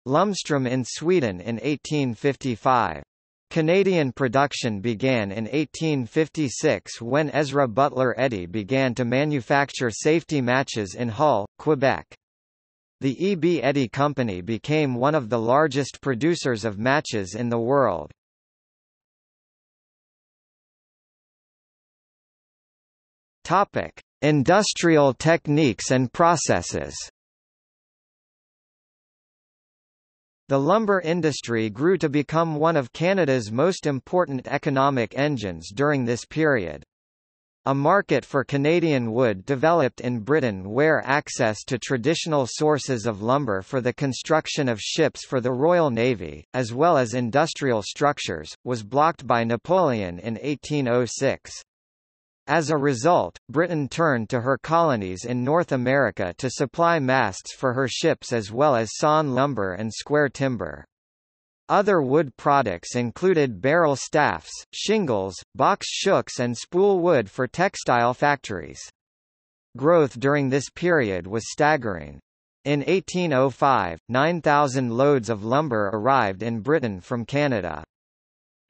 Lumstrom in Sweden in 1855. Canadian production began in 1856 when Ezra Butler Eddy began to manufacture safety matches in Hull, Quebec. The E. B. Eddy Company became one of the largest producers of matches in the world. Topic: Industrial techniques and processes. The lumber industry grew to become one of Canada's most important economic engines during this period. A market for Canadian wood developed in Britain where access to traditional sources of lumber for the construction of ships for the Royal Navy, as well as industrial structures, was blocked by Napoleon in 1806. As a result, Britain turned to her colonies in North America to supply masts for her ships as well as sawn lumber and square timber. Other wood products included barrel staffs, shingles, box shooks and spool wood for textile factories. Growth during this period was staggering. In 1805, 9,000 loads of lumber arrived in Britain from Canada.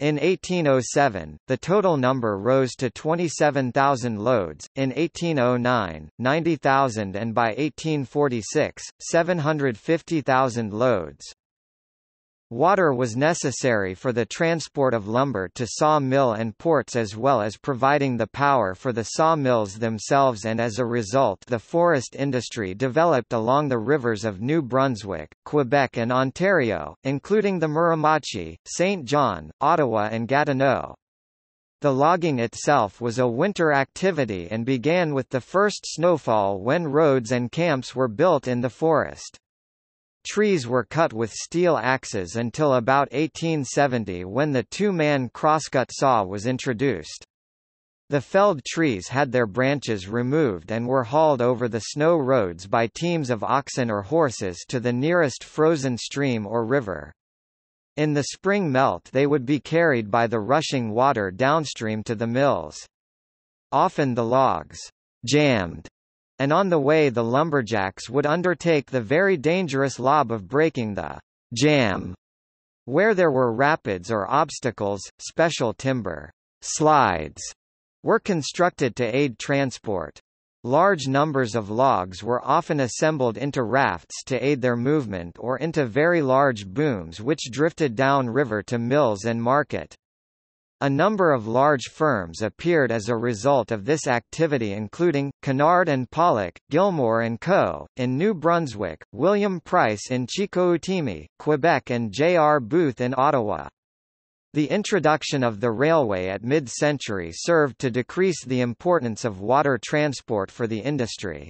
In 1807, the total number rose to 27,000 loads, in 1809, 90,000 and by 1846, 750,000 loads. Water was necessary for the transport of lumber to sawmill and ports as well as providing the power for the sawmills themselves, and as a result the forest industry developed along the rivers of New Brunswick, Quebec and Ontario, including the Miramichi, Saint John, Ottawa and Gatineau. The logging itself was a winter activity and began with the first snowfall when roads and camps were built in the forest. Trees were cut with steel axes until about 1870 when the two-man crosscut saw was introduced. The felled trees had their branches removed and were hauled over the snow roads by teams of oxen or horses to the nearest frozen stream or river. In the spring melt they would be carried by the rushing water downstream to the mills. Often the logs jammed, and on the way the lumberjacks would undertake the very dangerous job of breaking the jam. Where there were rapids or obstacles, special timber slides were constructed to aid transport. Large numbers of logs were often assembled into rafts to aid their movement or into very large booms which drifted downriver to mills and market. A number of large firms appeared as a result of this activity, including Kennard and Pollock, Gilmore & Co. in New Brunswick, William Price in Chicoutimi, Quebec and J. R. Booth in Ottawa. The introduction of the railway at mid-century served to decrease the importance of water transport for the industry.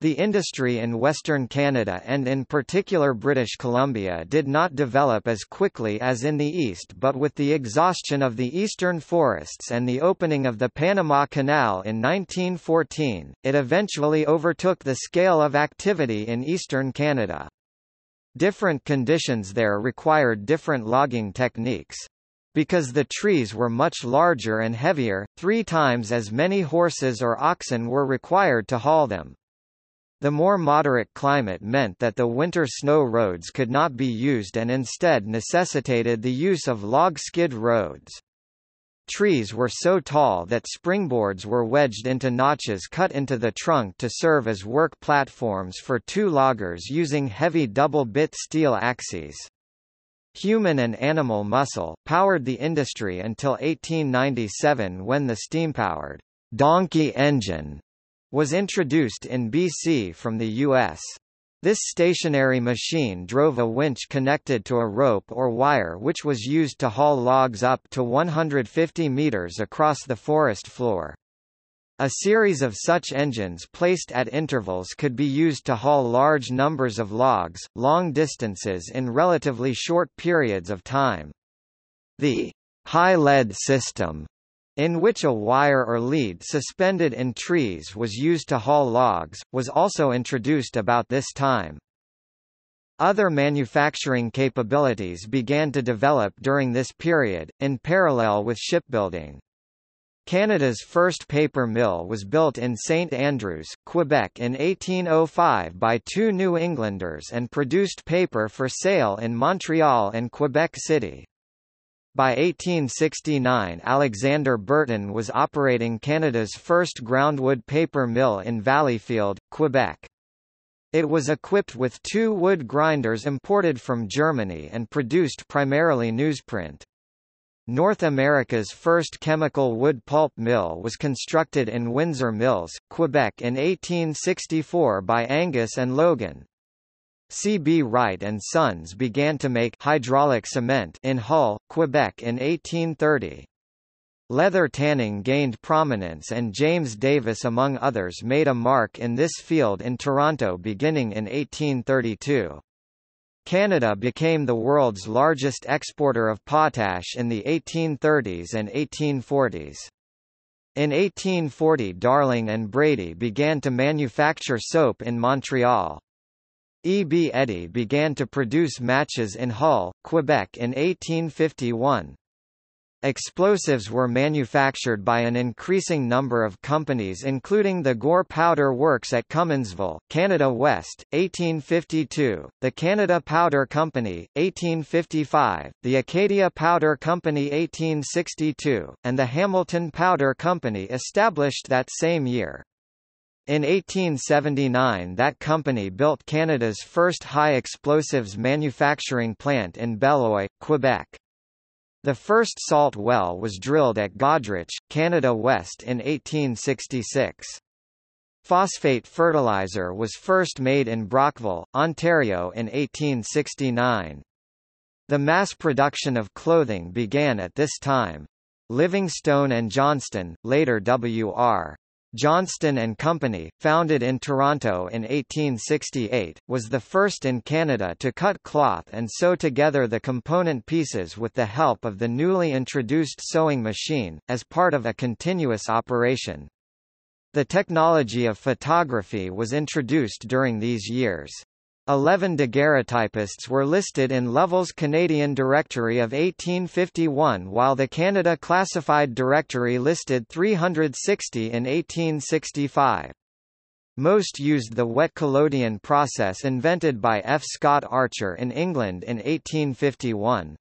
The industry in Western Canada and in particular British Columbia did not develop as quickly as in the East, but with the exhaustion of the eastern forests and the opening of the Panama Canal in 1914, it eventually overtook the scale of activity in Eastern Canada. Different conditions there required different logging techniques. Because the trees were much larger and heavier, 3 times as many horses or oxen were required to haul them. The more moderate climate meant that the winter snow roads could not be used and instead necessitated the use of log skid roads. Trees were so tall that springboards were wedged into notches cut into the trunk to serve as work platforms for 2 loggers using heavy double-bit steel axes. Human and animal muscle powered the industry until 1897 when the steam-powered donkey engine was introduced in BC from the U.S. This stationary machine drove a winch connected to a rope or wire which was used to haul logs up to 150 meters across the forest floor. A series of such engines placed at intervals could be used to haul large numbers of logs, long distances in relatively short periods of time. The high lead system, in which a wire or lead suspended in trees was used to haul logs, was also introduced about this time. Other manufacturing capabilities began to develop during this period, in parallel with shipbuilding. Canada's first paper mill was built in St. Andrews, Quebec in 1805 by two New Englanders and produced paper for sale in Montreal and Quebec City. By 1869, Alexander Burton was operating Canada's first groundwood paper mill in Valleyfield, Quebec. It was equipped with two wood grinders imported from Germany and produced primarily newsprint. North America's first chemical wood pulp mill was constructed in Windsor Mills, Quebec in 1864 by Angus and Logan. C. B. Wright and Sons began to make hydraulic cement in Hull, Quebec in 1830. Leather tanning gained prominence and James Davis among others made a mark in this field in Toronto beginning in 1832. Canada became the world's largest exporter of potash in the 1830s and 1840s. In 1840, Darling and Brady began to manufacture soap in Montreal. E. B. Eddy began to produce matches in Hull, Quebec in 1851. Explosives were manufactured by an increasing number of companies including the Gore Powder Works at Cumminsville, Canada West, 1852, the Canada Powder Company, 1855, the Acadia Powder Company 1862, and the Hamilton Powder Company established that same year. In 1879, that company built Canada's first high explosives manufacturing plant in Beloeil, Quebec. The first salt well was drilled at Goderich, Canada West in 1866. Phosphate fertilizer was first made in Brockville, Ontario in 1869. The mass production of clothing began at this time. Livingstone and Johnston, later W.R. Johnston and Company, founded in Toronto in 1868, was the first in Canada to cut cloth and sew together the component pieces with the help of the newly introduced sewing machine, as part of a continuous operation. The technology of photography was introduced during these years. 11 daguerreotypists were listed in Lovell's Canadian Directory of 1851 while the Canada Classified Directory listed 360 in 1865. Most used the wet collodion process invented by F. Scott Archer in England in 1851.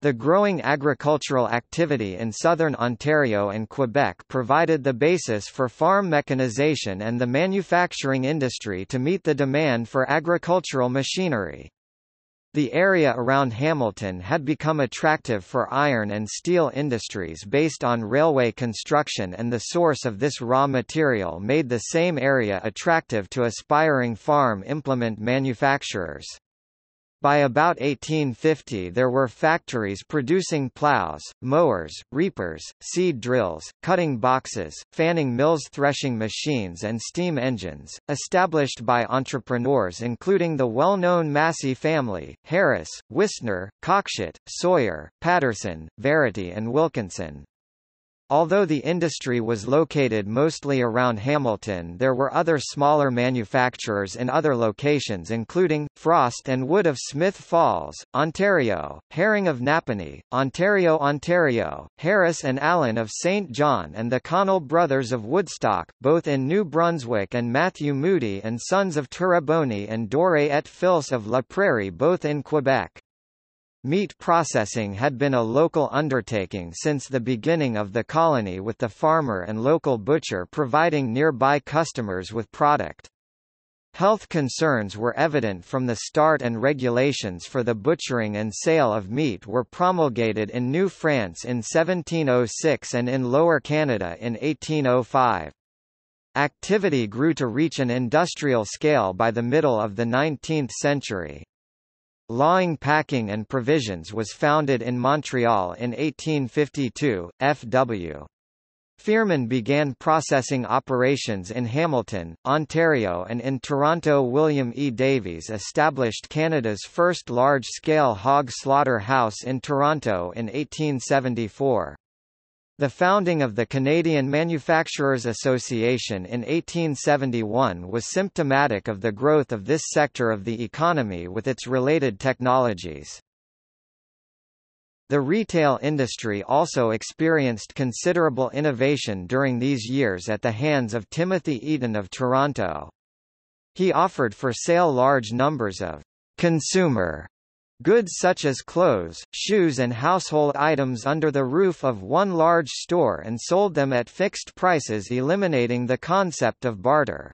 The growing agricultural activity in southern Ontario and Quebec provided the basis for farm mechanization and the manufacturing industry to meet the demand for agricultural machinery. The area around Hamilton had become attractive for iron and steel industries based on railway construction, and the source of this raw material made the same area attractive to aspiring farm implement manufacturers. By about 1850 there were factories producing plows, mowers, reapers, seed drills, cutting boxes, fanning mills, threshing machines and steam engines, established by entrepreneurs including the well-known Massey family, Harris, Wissner, Cockshut, Sawyer, Patterson, Verity and Wilkinson. Although the industry was located mostly around Hamilton, there were other smaller manufacturers in other locations including, Frost and Wood of Smith Falls, Ontario, Herring of Napanee, Ontario, Ontario, Harris and Allen of St. John and the Connell Brothers of Woodstock, both in New Brunswick, and Matthew Moody and Sons of Terrebonne and Doré et Fils of La Prairie, both in Quebec. Meat processing had been a local undertaking since the beginning of the colony, with the farmer and local butcher providing nearby customers with product. Health concerns were evident from the start, and regulations for the butchering and sale of meat were promulgated in New France in 1706 and in Lower Canada in 1805. Activity grew to reach an industrial scale by the middle of the 19th century. Lawing Packing and Provisions was founded in Montreal in 1852. F.W. Fearman began processing operations in Hamilton, Ontario, and in Toronto William E. Davies established Canada's first large-scale hog slaughter house in Toronto in 1874. The founding of the Canadian Manufacturers Association in 1871 was symptomatic of the growth of this sector of the economy with its related technologies. The retail industry also experienced considerable innovation during these years at the hands of Timothy Eaton of Toronto. He offered for sale large numbers of consumer goods such as clothes, shoes and household items under the roof of one large store and sold them at fixed prices, eliminating the concept of barter.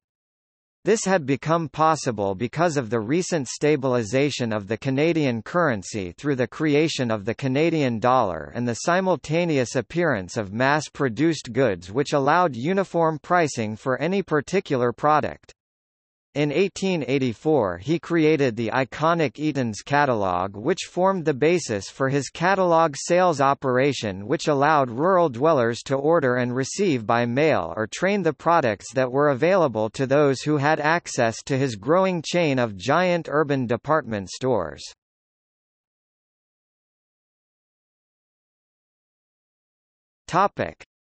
This had become possible because of the recent stabilization of the Canadian currency through the creation of the Canadian dollar and the simultaneous appearance of mass-produced goods which allowed uniform pricing for any particular product. In 1884 he created the iconic Eaton's Catalogue, which formed the basis for his catalogue sales operation, which allowed rural dwellers to order and receive by mail or train the products that were available to those who had access to his growing chain of giant urban department stores.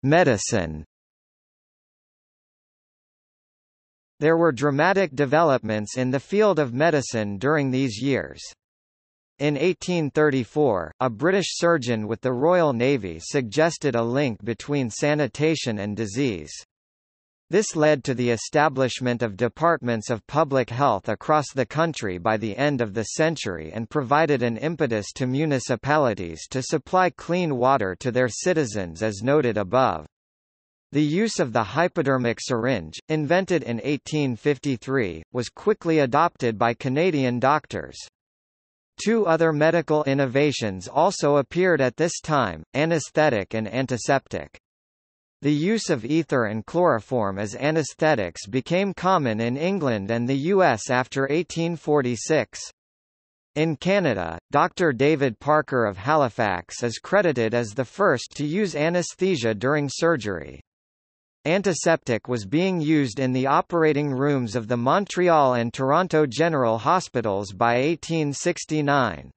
Medicine. There were dramatic developments in the field of medicine during these years. In 1834, a British surgeon with the Royal Navy suggested a link between sanitation and disease. This led to the establishment of departments of public health across the country by the end of the century and provided an impetus to municipalities to supply clean water to their citizens, as noted above. The use of the hypodermic syringe, invented in 1853, was quickly adopted by Canadian doctors. Two other medical innovations also appeared at this time, anesthetic and antiseptic. The use of ether and chloroform as anesthetics became common in England and the U.S. after 1846. In Canada, Dr. David Parker of Halifax is credited as the first to use anesthesia during surgery. Antiseptic was being used in the operating rooms of the Montreal and Toronto General Hospitals by 1869.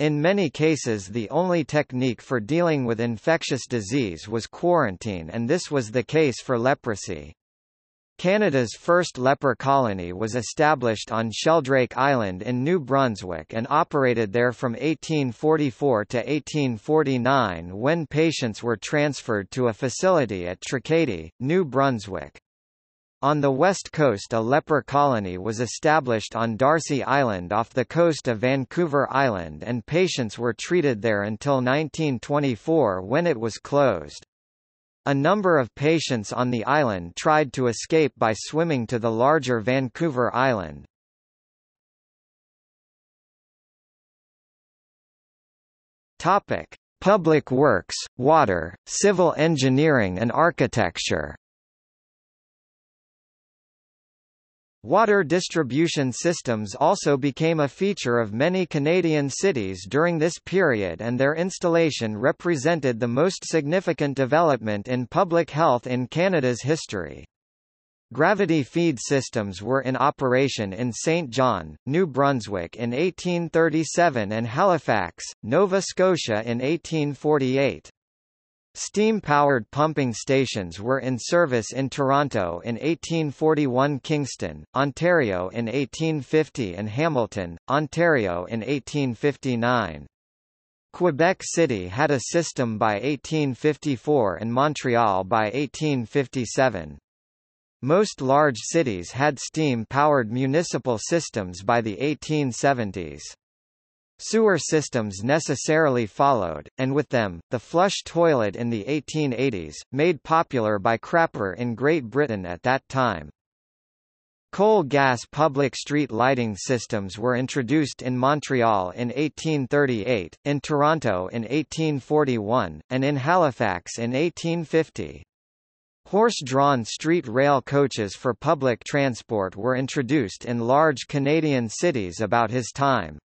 In many cases, the only technique for dealing with infectious disease was quarantine, and this was the case for leprosy. Canada's first leper colony was established on Sheldrake Island in New Brunswick and operated there from 1844 to 1849, when patients were transferred to a facility at Tricadie, New Brunswick. On the west coast, a leper colony was established on Darcy Island off the coast of Vancouver Island, and patients were treated there until 1924, when it was closed. A number of patients on the island tried to escape by swimming to the larger Vancouver Island. Topic: Public Works, Water, Civil Engineering and Architecture. Water distribution systems also became a feature of many Canadian cities during this period, and their installation represented the most significant development in public health in Canada's history. Gravity feed systems were in operation in St. John, New Brunswick in 1837 and Halifax, Nova Scotia in 1848. Steam-powered pumping stations were in service in Toronto in 1841, Kingston, Ontario in 1850 and Hamilton, Ontario in 1859. Quebec City had a system by 1854 and Montreal by 1857. Most large cities had steam-powered municipal systems by the 1870s. Sewer systems necessarily followed, and with them, the flush toilet in the 1880s, made popular by Crapper in Great Britain at that time. Coal-gas public street lighting systems were introduced in Montreal in 1838, in Toronto in 1841, and in Halifax in 1850. Horse-drawn street rail coaches for public transport were introduced in large Canadian cities about his time.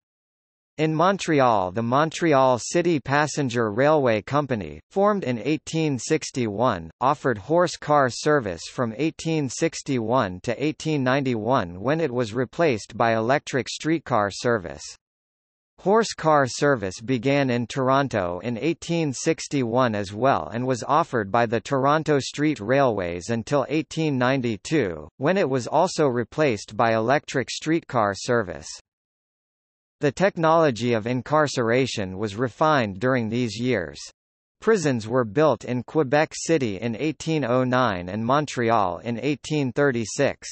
In Montreal, the Montreal City Passenger Railway Company, formed in 1861, offered horse car service from 1861 to 1891, when it was replaced by electric streetcar service. Horse car service began in Toronto in 1861 as well and was offered by the Toronto Street Railways until 1892, when it was also replaced by electric streetcar service. The technology of incarceration was refined during these years. Prisons were built in Quebec City in 1809 and Montreal in 1836.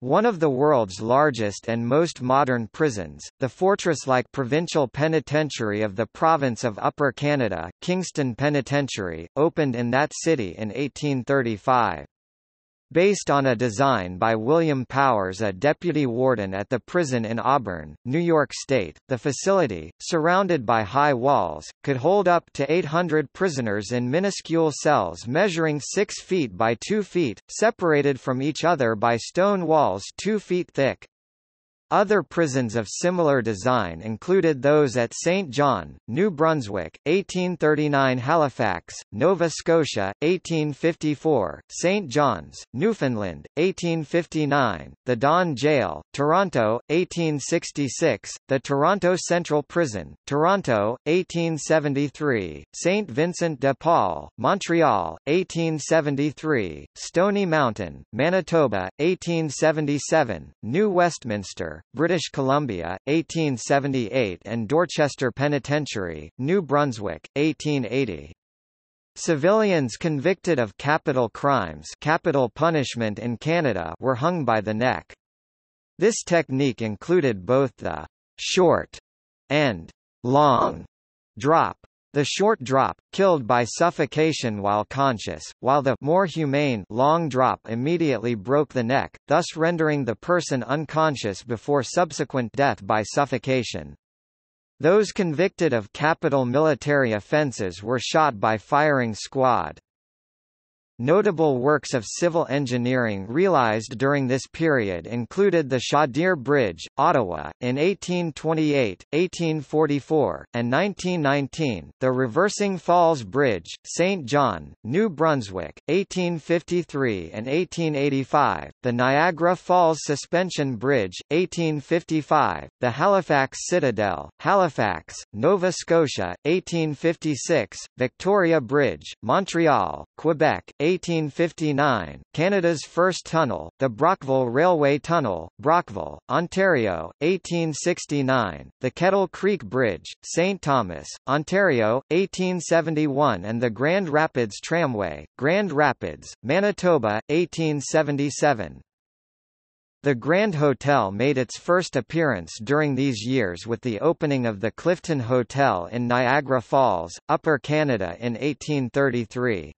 One of the world's largest and most modern prisons, the fortress-like provincial penitentiary of the province of Upper Canada, Kingston Penitentiary, opened in that city in 1835. Based on a design by William Powers, a deputy warden at the prison in Auburn, New York State, the facility, surrounded by high walls, could hold up to 800 prisoners in minuscule cells measuring 6 feet by 2 feet, separated from each other by stone walls 2 feet thick. Other prisons of similar design included those at St. John, New Brunswick, 1839; Halifax, Nova Scotia, 1854; St. John's, Newfoundland, 1859; the Don Jail, Toronto, 1866; the Toronto Central Prison, Toronto, 1873; St. Vincent de Paul, Montreal, 1873; Stony Mountain, Manitoba, 1877; New Westminster, British Columbia, 1878, and Dorchester Penitentiary, New Brunswick, 1880. Civilians convicted of capital crimes, capital punishment in Canada, were hung by the neck. This technique included both the short and long drop. The short drop, killed by suffocation while conscious, while the more humane long drop immediately broke the neck, thus rendering the person unconscious before subsequent death by suffocation. Those convicted of capital military offenses were shot by firing squad. Notable works of civil engineering realized during this period included the Chaudière Bridge, Ottawa, in 1828, 1844, and 1919, the Reversing Falls Bridge, St. John, New Brunswick, 1853 and 1885, the Niagara Falls Suspension Bridge, 1855, the Halifax Citadel, Halifax, Nova Scotia, 1856, Victoria Bridge, Montreal, Quebec, 1859, Canada's first tunnel, the Brockville Railway Tunnel, Brockville, Ontario, 1869, the Kettle Creek Bridge, St. Thomas, Ontario, 1871, and the Grand Rapids Tramway, Grand Rapids, Manitoba, 1877. The Grand Hotel made its first appearance during these years with the opening of the Clifton Hotel in Niagara Falls, Upper Canada in 1833.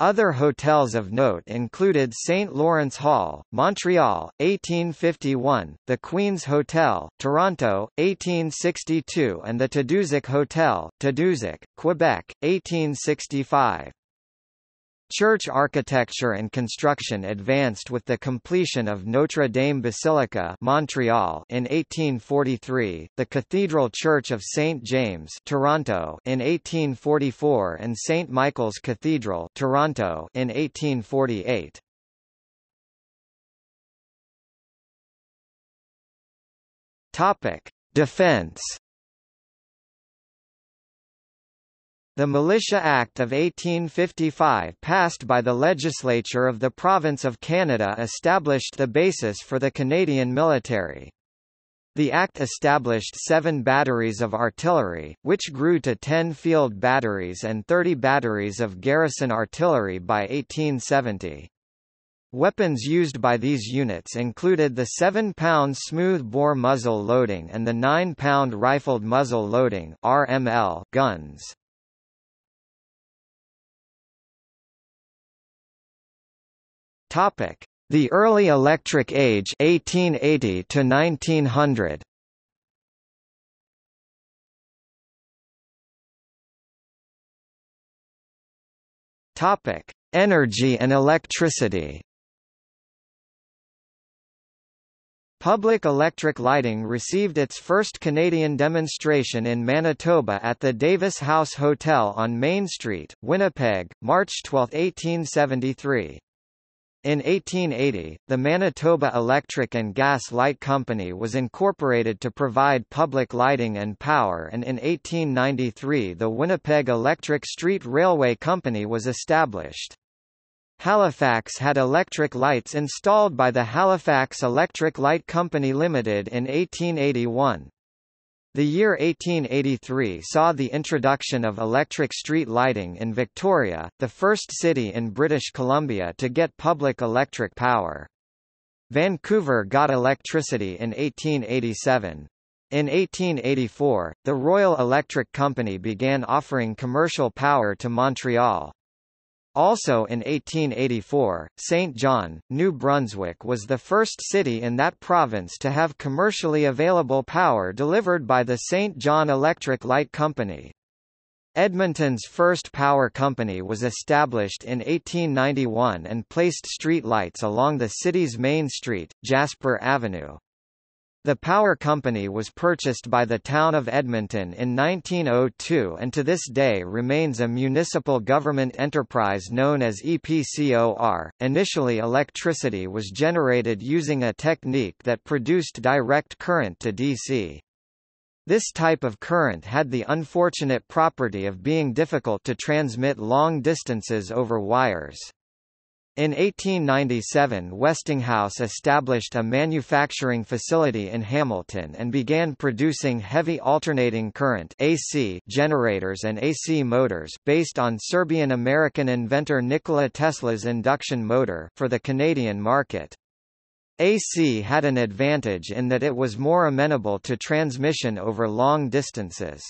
Other hotels of note included St. Lawrence Hall, Montreal, 1851, the Queen's Hotel, Toronto, 1862, and the Tadoussac Hotel, Tadoussac, Quebec, 1865. Church architecture and construction advanced with the completion of Notre Dame Basilica, Montreal, in 1843, the Cathedral Church of St. James, Toronto, in 1844, and St. Michael's Cathedral, Toronto, in 1848. Topic: Defense. The Militia Act of 1855, passed by the legislature of the Province of Canada, established the basis for the Canadian military. The Act established 7 batteries of artillery, which grew to 10 field batteries and 30 batteries of garrison artillery by 1870. Weapons used by these units included the 7-pound smooth-bore muzzle loading and the 9-pound rifled muzzle loading (RML) guns. Topic: The Early Electric Age, 1880 to 1900. Topic: Energy and electricity. Public electric lighting received its first Canadian demonstration in Manitoba at the Davis House Hotel on Main Street, Winnipeg, March 12, 1873. In 1880, the Manitoba Electric and Gas Light Company was incorporated to provide public lighting and power, and in 1893 the Winnipeg Electric Street Railway Company was established. Halifax had electric lights installed by the Halifax Electric Light Company Limited in 1881. The year 1883 saw the introduction of electric street lighting in Victoria, the first city in British Columbia to get public electric power. Vancouver got electricity in 1887. In 1884, the Royal Electric Company began offering commercial power to Montreal. Also in 1884, Saint John, New Brunswick was the first city in that province to have commercially available power delivered by the Saint John Electric Light Company. Edmonton's first power company was established in 1891 and placed street lights along the city's main street, Jasper Avenue. The power company was purchased by the town of Edmonton in 1902 and to this day remains a municipal government enterprise known as EPCOR. Initially, electricity was generated using a technique that produced direct current to DC. This type of current had the unfortunate property of being difficult to transmit long distances over wires. In 1897, Westinghouse established a manufacturing facility in Hamilton and began producing heavy alternating current (AC) generators and AC motors based on Serbian-American inventor Nikola Tesla's induction motor for the Canadian market. AC had an advantage in that it was more amenable to transmission over long distances.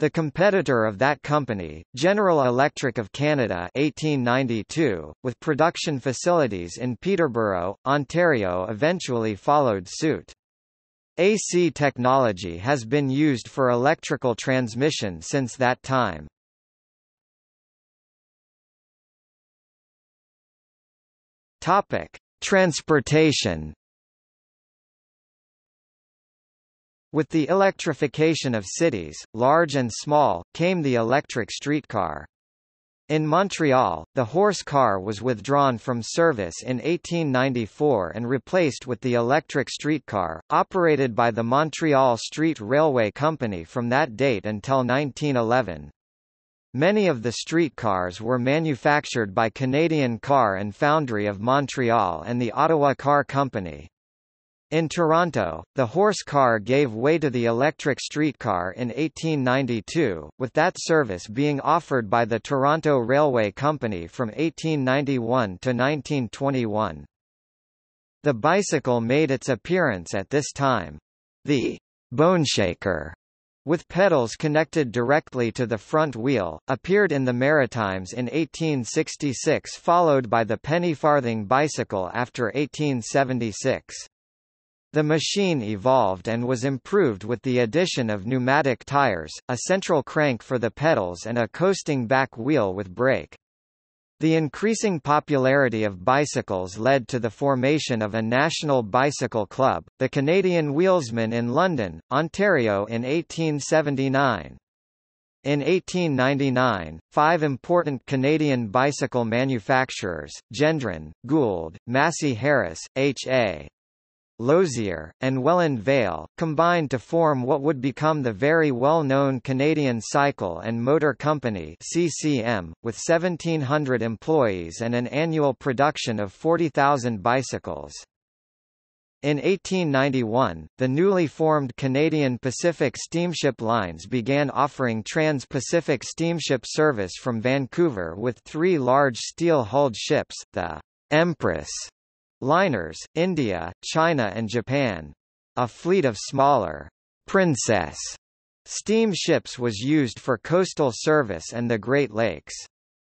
The competitor of that company, General Electric of Canada 1892, with production facilities in Peterborough, Ontario, eventually followed suit. AC technology has been used for electrical transmission since that time. Transportation. With the electrification of cities, large and small, came the electric streetcar. In Montreal, the horse car was withdrawn from service in 1894 and replaced with the electric streetcar, operated by the Montreal Street Railway Company from that date until 1911. Many of the streetcars were manufactured by Canadian Car and Foundry of Montreal and the Ottawa Car Company. In Toronto, the horse car gave way to the electric streetcar in 1892, with that service being offered by the Toronto Railway Company from 1891 to 1921. The bicycle made its appearance at this time. The boneshaker, with pedals connected directly to the front wheel, appeared in the Maritimes in 1866, followed by the penny farthing bicycle after 1876. The machine evolved and was improved with the addition of pneumatic tires, a central crank for the pedals and a coasting back wheel with brake. The increasing popularity of bicycles led to the formation of a national bicycle club, the Canadian Wheelsmen, in London, Ontario in 1879. In 1899, five important Canadian bicycle manufacturers, Gendron, Gould, Massey Harris, H.A. Lozier, and Welland Vale, combined to form what would become the very well-known Canadian Cycle and Motor Company (CCM), with 1,700 employees and an annual production of 40,000 bicycles. In 1891, the newly formed Canadian Pacific Steamship Lines began offering trans-Pacific steamship service from Vancouver with three large steel-hulled ships, the Empress liners, India, China and Japan. A fleet of smaller Princess steamships was used for coastal service and the Great Lakes.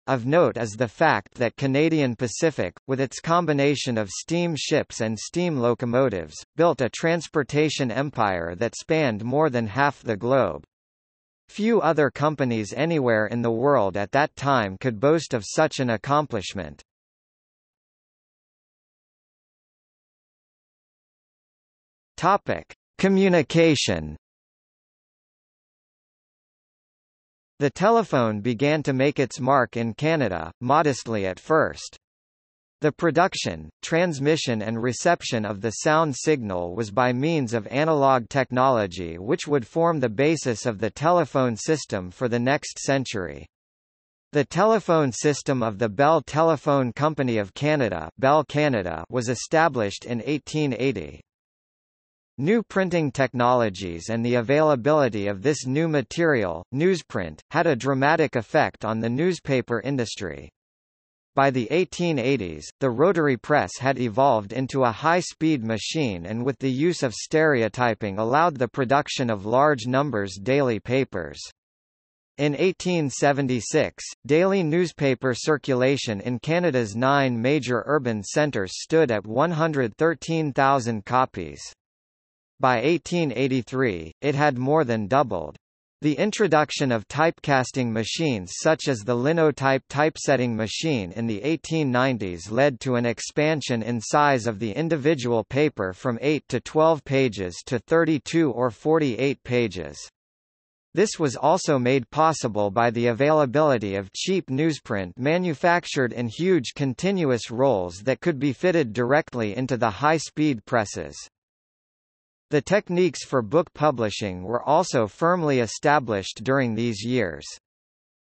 Of note is the fact that Canadian Pacific, with its combination of steam ships and steam locomotives, built a transportation empire that spanned more than half the globe. Few other companies anywhere in the world at that time could boast of such an accomplishment. Communication. The telephone began to make its mark in Canada, modestly at first. The production, transmission and reception of the sound signal was by means of analog technology, which would form the basis of the telephone system for the next century. The telephone system of the Bell Telephone Company of Canada, Bell Canada, was established in 1880. New printing technologies and the availability of this new material, newsprint, had a dramatic effect on the newspaper industry. By the 1880s, the rotary press had evolved into a high-speed machine and with the use of stereotyping allowed the production of large numbers daily papers. In 1876, daily newspaper circulation in Canada's 9 major urban centres stood at 113,000 copies. By 1883, it had more than doubled. The introduction of typecasting machines such as the linotype typesetting machine in the 1890s led to an expansion in size of the individual paper from 8 to 12 pages to 32 or 48 pages. This was also made possible by the availability of cheap newsprint manufactured in huge continuous rolls that could be fitted directly into the high-speed presses. The techniques for book publishing were also firmly established during these years.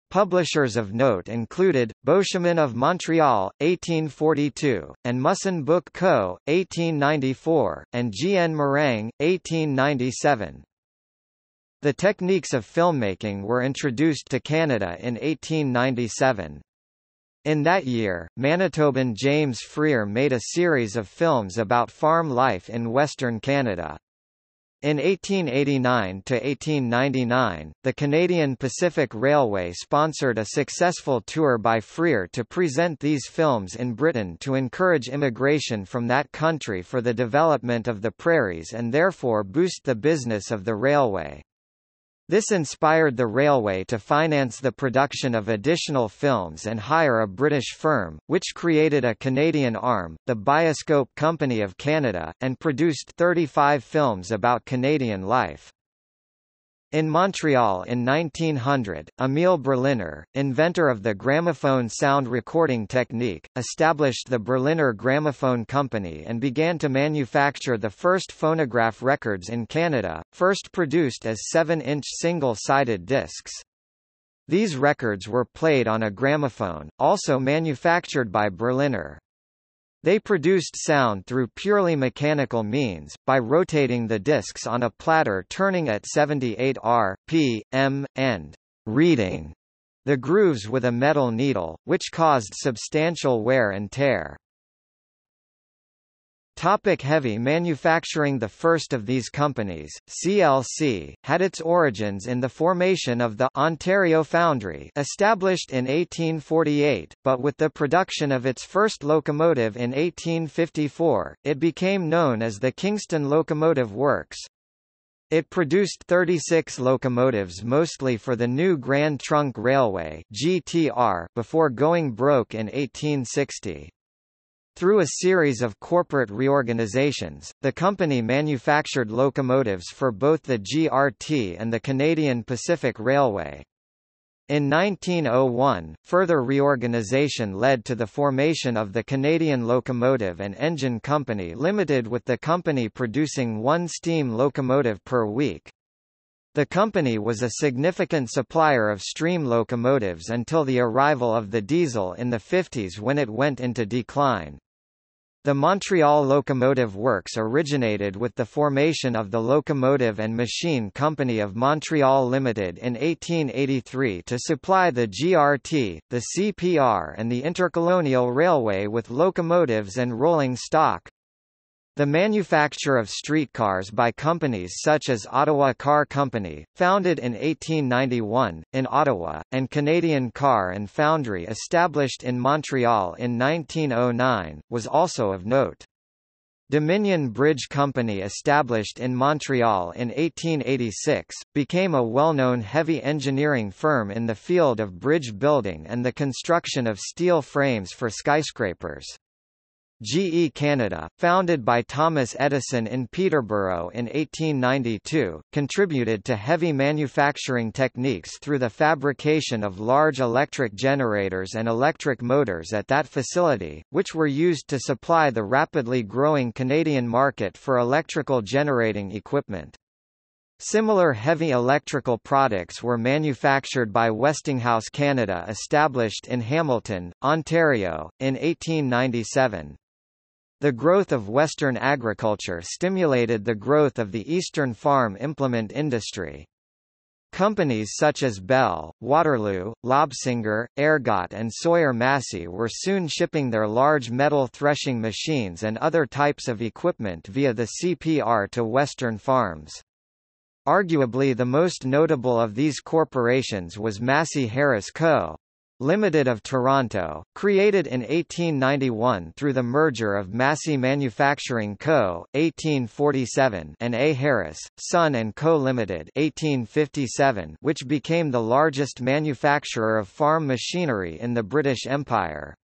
Publishers of note included, Beauchemin of Montreal, 1842, and Musson Book Co., 1894, and G. N. Meringue, 1897. The techniques of filmmaking were introduced to Canada in 1897. In that year, Manitoban James Freer made a series of films about farm life in Western Canada. In 1889–1899, the Canadian Pacific Railway sponsored a successful tour by Freer to present these films in Britain to encourage immigration from that country for the development of the prairies and therefore boost the business of the railway. This inspired the railway to finance the production of additional films and hire a British firm, which created a Canadian arm, the Bioscope Company of Canada, and produced 35 films about Canadian life. In Montreal in 1900, Émile Berliner, inventor of the gramophone sound recording technique, established the Berliner Gramophone Company and began to manufacture the first phonograph records in Canada, first produced as 7-inch single-sided discs. These records were played on a gramophone, also manufactured by Berliner. They produced sound through purely mechanical means, by rotating the discs on a platter turning at 78 r.p.m., and reading the grooves with a metal needle, which caused substantial wear and tear. Heavy manufacturing. The first of these companies, CLC, had its origins in the formation of the Ontario Foundry, established in 1848, but with the production of its first locomotive in 1854, it became known as the Kingston Locomotive Works. It produced 36 locomotives mostly for the new Grand Trunk Railway (GTR) before going broke in 1860. Through a series of corporate reorganizations, the company manufactured locomotives for both the GRT and the Canadian Pacific Railway. In 1901, further reorganization led to the formation of the Canadian Locomotive and Engine Company Limited, with the company producing one steam locomotive per week. The company was a significant supplier of steam locomotives until the arrival of the diesel in the 50s, when it went into decline. The Montreal Locomotive Works originated with the formation of the Locomotive and Machine Company of Montreal Limited in 1883 to supply the GRT, the CPR and the Intercolonial Railway with locomotives and rolling stock. The manufacture of streetcars by companies such as Ottawa Car Company, founded in 1891, in Ottawa, and Canadian Car and Foundry, established in Montreal in 1909, was also of note. Dominion Bridge Company, established in Montreal in 1886, became a well-known heavy engineering firm in the field of bridge building and the construction of steel frames for skyscrapers. GE Canada, founded by Thomas Edison in Peterborough in 1892, contributed to heavy manufacturing techniques through the fabrication of large electric generators and electric motors at that facility, which were used to supply the rapidly growing Canadian market for electrical generating equipment. Similar heavy electrical products were manufactured by Westinghouse Canada, established in Hamilton, Ontario, in 1897. The growth of Western agriculture stimulated the growth of the Eastern farm implement industry. Companies such as Bell, Waterloo, Lobsinger, Ergot and Sawyer Massey were soon shipping their large metal threshing machines and other types of equipment via the CPR to Western farms. Arguably the most notable of these corporations was Massey Harris Co. Limited of Toronto, created in 1891 through the merger of Massey Manufacturing Co. 1847 and A. Harris, Son & Co. Limited 1857, which became the largest manufacturer of farm machinery in the British Empire.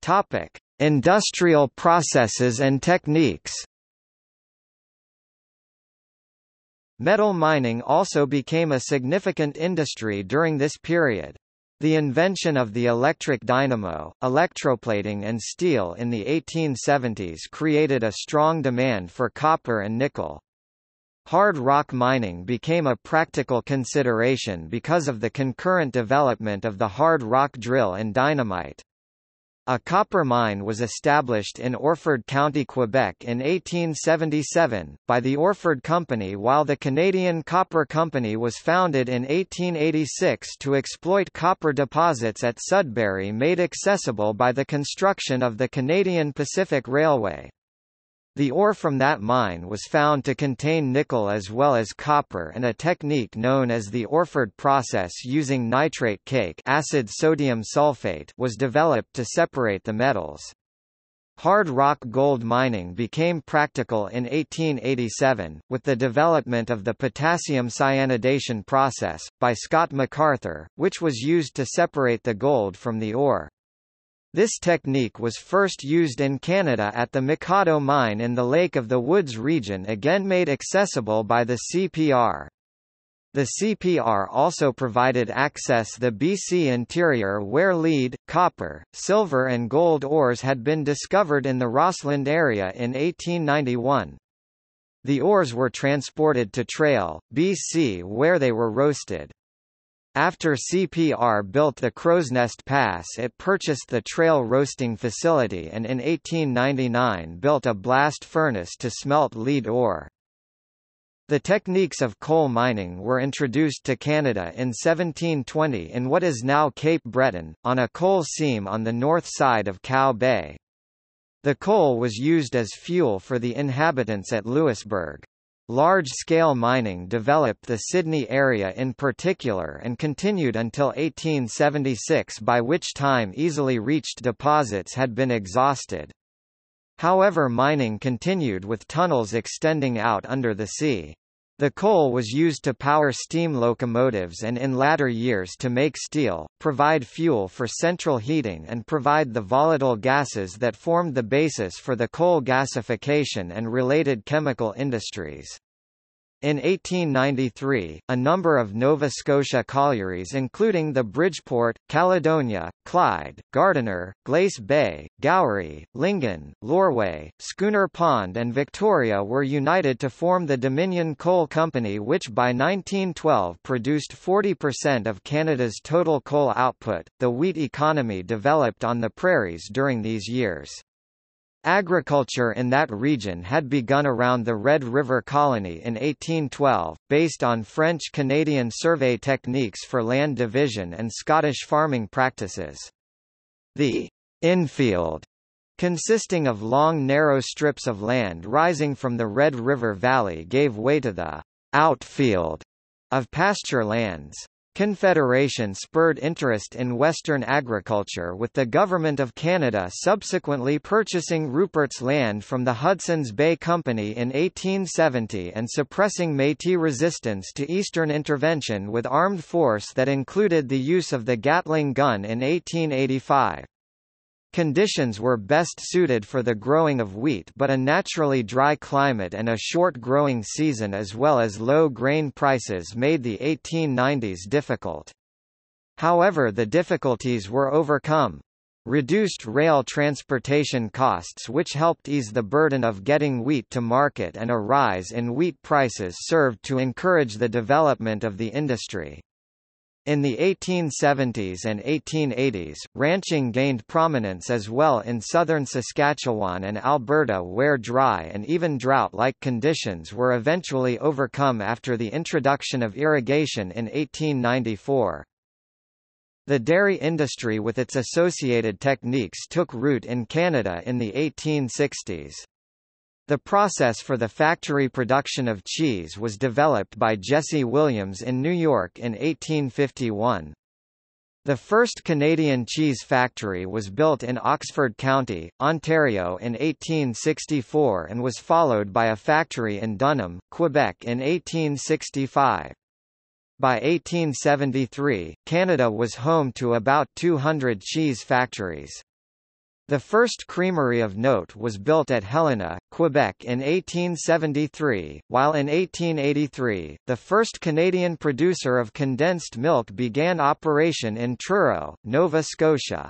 Topic: Industrial processes and techniques. Metal mining also became a significant industry during this period. The invention of the electric dynamo, electroplating and steel in the 1870s created a strong demand for copper and nickel. Hard rock mining became a practical consideration because of the concurrent development of the hard rock drill and dynamite. A copper mine was established in Orford County, Quebec in 1877, by the Orford Company, while the Canadian Copper Company was founded in 1886 to exploit copper deposits at Sudbury made accessible by the construction of the Canadian Pacific Railway. The ore from that mine was found to contain nickel as well as copper, and a technique known as the Orford process using nitrate cake acid sodium sulfate was developed to separate the metals. Hard rock gold mining became practical in 1887, with the development of the potassium cyanidation process, by Scott MacArthur, which was used to separate the gold from the ore. This technique was first used in Canada at the Mikado mine in the Lake of the Woods region, again made accessible by the CPR. The CPR also provided access to the BC interior where lead, copper, silver and gold ores had been discovered in the Rosslyn area in 1891. The ores were transported to Trail, BC, where they were roasted. After CPR built the Crowsnest Pass, it purchased the Trail roasting facility and in 1899 built a blast furnace to smelt lead ore. The techniques of coal mining were introduced to Canada in 1720 in what is now Cape Breton, on a coal seam on the north side of Cow Bay. The coal was used as fuel for the inhabitants at Louisbourg. Large-scale mining developed the Sydney area in particular and continued until 1876, by which time easily reached deposits had been exhausted. However, mining continued with tunnels extending out under the sea. The coal was used to power steam locomotives and in latter years to make steel, provide fuel for central heating and provide the volatile gases that formed the basis for the coal gasification and related chemical industries. In 1893, a number of Nova Scotia collieries including the Bridgeport, Caledonia, Clyde, Gardiner, Glace Bay, Gowrie, Lingan, Lorway, Schooner Pond and Victoria were united to form the Dominion Coal Company, which by 1912 produced 40% of Canada's total coal output. The wheat economy developed on the prairies during these years. Agriculture in that region had begun around the Red River Colony in 1812, based on French-Canadian survey techniques for land division and Scottish farming practices. The infield, consisting of long narrow strips of land rising from the Red River Valley, gave way to the outfield of pasture lands. Confederation spurred interest in Western agriculture, with the Government of Canada subsequently purchasing Rupert's Land from the Hudson's Bay Company in 1870 and suppressing Métis resistance to Eastern intervention with armed force that included the use of the Gatling gun in 1885. Conditions were best suited for the growing of wheat, but a naturally dry climate and a short growing season as well as low grain prices made the 1890s difficult. However, the difficulties were overcome. Reduced rail transportation costs, which helped ease the burden of getting wheat to market, and a rise in wheat prices served to encourage the development of the industry. In the 1870s and 1880s, ranching gained prominence as well in southern Saskatchewan and Alberta, where dry and even drought-like conditions were eventually overcome after the introduction of irrigation in 1894. The dairy industry with its associated techniques took root in Canada in the 1860s. The process for the factory production of cheese was developed by Jesse Williams in New York in 1851. The first Canadian cheese factory was built in Oxford County, Ontario in 1864 and was followed by a factory in Dunham, Quebec in 1865. By 1873, Canada was home to about 200 cheese factories. The first creamery of note was built at Helena, Quebec in 1873, while in 1883, the first Canadian producer of condensed milk began operation in Truro, Nova Scotia.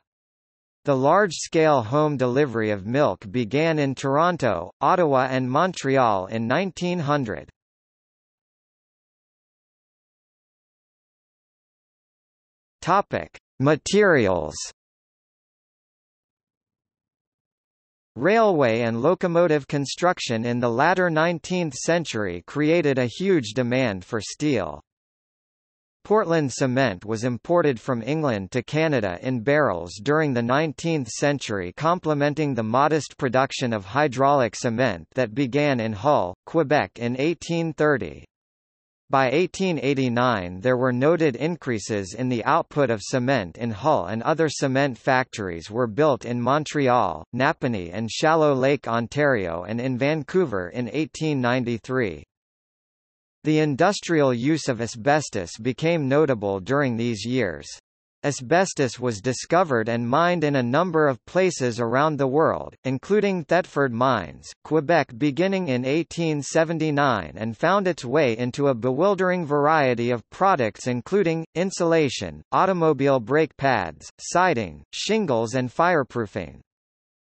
The large-scale home delivery of milk began in Toronto, Ottawa and Montreal in 1900. Topic: Materials. Railway and locomotive construction in the latter 19th century created a huge demand for steel. Portland cement was imported from England to Canada in barrels during the 19th century, complementing the modest production of hydraulic cement that began in Hull, Quebec in 1830. By 1889 there were noted increases in the output of cement in Hull, and other cement factories were built in Montreal, Napanee and Shallow Lake, Ontario and in Vancouver in 1893. The industrial use of asbestos became notable during these years. Asbestos was discovered and mined in a number of places around the world, including Thetford Mines, Quebec beginning in 1879, and found its way into a bewildering variety of products including, insulation, automobile brake pads, siding, shingles and fireproofing.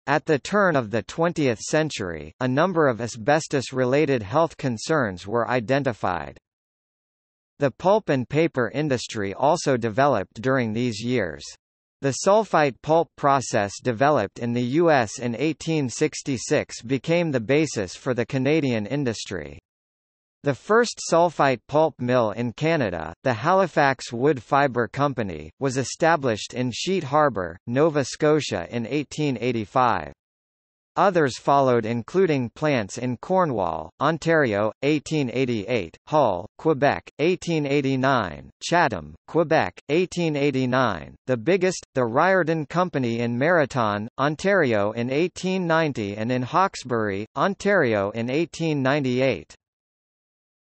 At the turn of the 20th century, a number of asbestos-related health concerns were identified. The pulp and paper industry also developed during these years. The sulfite pulp process, developed in the U.S. in 1866, became the basis for the Canadian industry. The first sulfite pulp mill in Canada, the Halifax Wood Fibre Company, was established in Sheet Harbour, Nova Scotia in 1885. Others followed, including plants in Cornwall, Ontario, 1888, Hull, Quebec, 1889, Chatham, Quebec, 1889, the biggest, the Riordan Company in Marathon, Ontario in 1890 and in Hawkesbury, Ontario in 1898.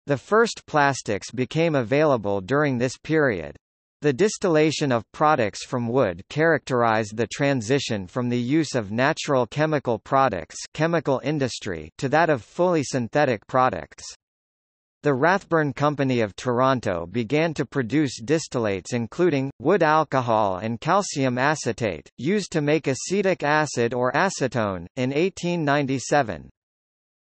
The first plastics became available during this period. The distillation of products from wood characterized the transition from the use of natural chemical products, chemical industry, to that of fully synthetic products. The Rathburn Company of Toronto began to produce distillates including, wood alcohol and calcium acetate, used to make acetic acid or acetone, in 1897.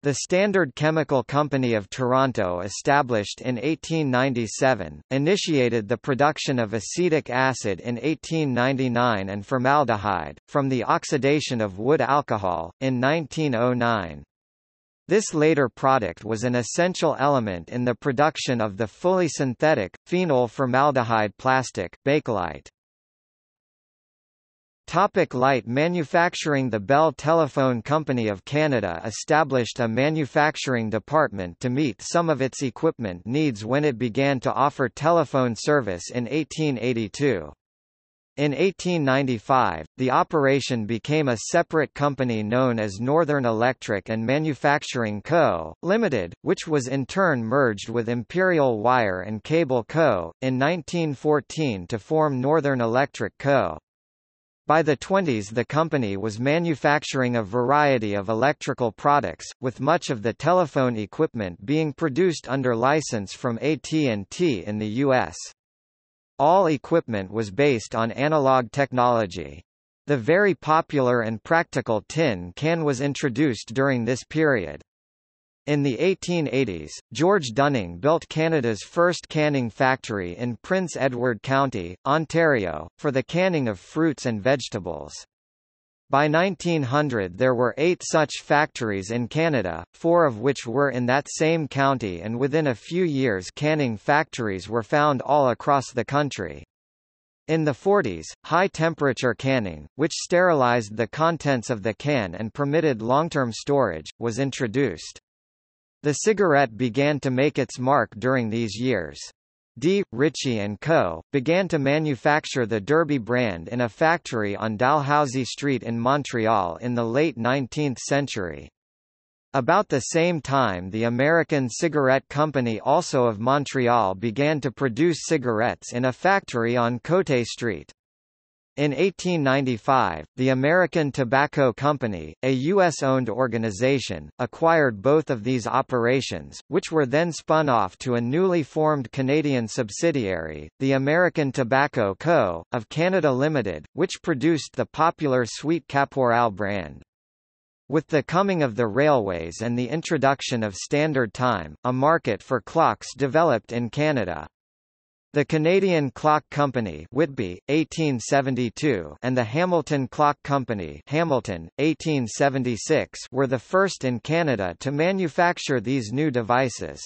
The Standard Chemical Company of Toronto, established in 1897, initiated the production of acetic acid in 1899 and formaldehyde, from the oxidation of wood alcohol, in 1909. This later product was an essential element in the production of the fully synthetic, phenol formaldehyde plastic, Bakelite. Light manufacturing. The Bell Telephone Company of Canada established a manufacturing department to meet some of its equipment needs when it began to offer telephone service in 1882. In 1895, the operation became a separate company known as Northern Electric and Manufacturing Co., Limited, which was in turn merged with Imperial Wire and Cable Co., in 1914 to form Northern Electric Co. By the 1920s, the company was manufacturing a variety of electrical products, with much of the telephone equipment being produced under license from AT&T in the U.S. All equipment was based on analog technology. The very popular and practical tin can was introduced during this period. In the 1880s, George Dunning built Canada's first canning factory in Prince Edward County, Ontario, for the canning of fruits and vegetables. By 1900 there were 8 such factories in Canada, 4 of which were in that same county, and within a few years canning factories were found all across the country. In the 1940s, high-temperature canning, which sterilized the contents of the can and permitted long-term storage, was introduced. The cigarette began to make its mark during these years. D. Ritchie & Co. began to manufacture the Derby brand in a factory on Dalhousie Street in Montreal in the late 19th century. About the same time, the American Cigarette Company, also of Montreal, began to produce cigarettes in a factory on Côté Street. In 1895, the American Tobacco Company, a U.S.-owned organization, acquired both of these operations, which were then spun off to a newly formed Canadian subsidiary, the American Tobacco Co., of Canada Limited, which produced the popular Sweet Caporal brand. With the coming of the railways and the introduction of standard time, a market for clocks developed in Canada. The Canadian Clock Company, Whitby, 1872, and the Hamilton Clock Company, Hamilton, 1876, were the first in Canada to manufacture these new devices.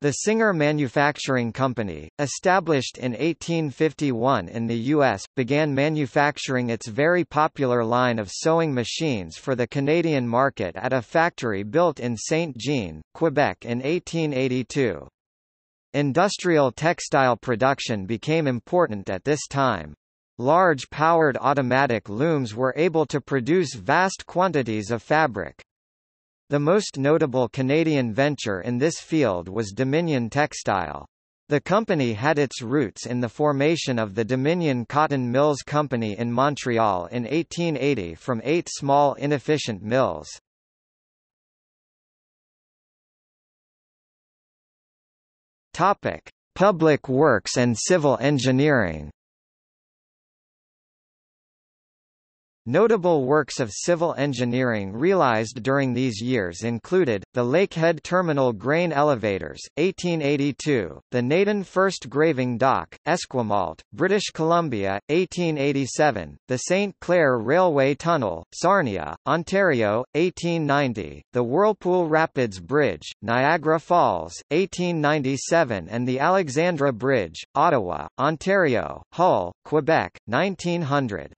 The Singer Manufacturing Company, established in 1851 in the U.S., began manufacturing its very popular line of sewing machines for the Canadian market at a factory built in Saint Jean, Quebec in 1882. Industrial textile production became important at this time. Large powered automatic looms were able to produce vast quantities of fabric. The most notable Canadian venture in this field was Dominion Textile. The company had its roots in the formation of the Dominion Cotton Mills Company in Montreal in 1880 from 8 small inefficient mills. Topic: Public Works and Civil Engineering. Notable works of civil engineering realized during these years included the Lakehead Terminal Grain Elevators, 1882, the Naden First Graving Dock, Esquimalt, British Columbia, 1887, the St. Clair Railway Tunnel, Sarnia, Ontario, 1890, the Whirlpool Rapids Bridge, Niagara Falls, 1897, and the Alexandra Bridge, Ottawa, Ontario, Hull, Quebec, 1900.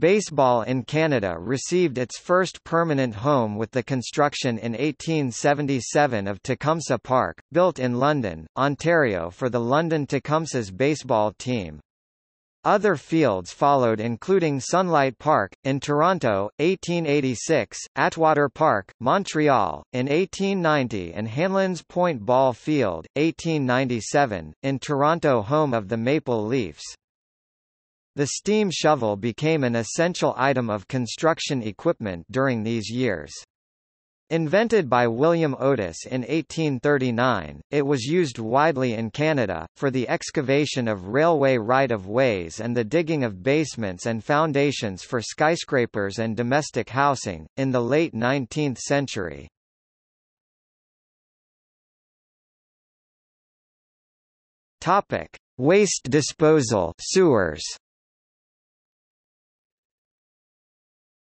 Baseball in Canada received its first permanent home with the construction in 1877 of Tecumseh Park, built in London, Ontario for the London Tecumseh's baseball team. Other fields followed, including Sunlight Park, in Toronto, 1886, Atwater Park, Montreal, in 1890, and Hanlon's Point Ball Field, 1897, in Toronto, home of the Maple Leafs. The steam shovel became an essential item of construction equipment during these years. Invented by William Otis in 1839, it was used widely in Canada, for the excavation of railway right-of-ways and the digging of basements and foundations for skyscrapers and domestic housing, in the late 19th century. Waste disposal, sewers.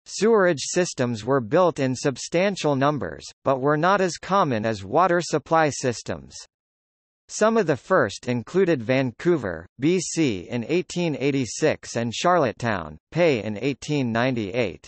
Sewerage systems were built in substantial numbers, but were not as common as water supply systems. Some of the first included Vancouver, BC in 1886 and Charlottetown, Pei in 1898.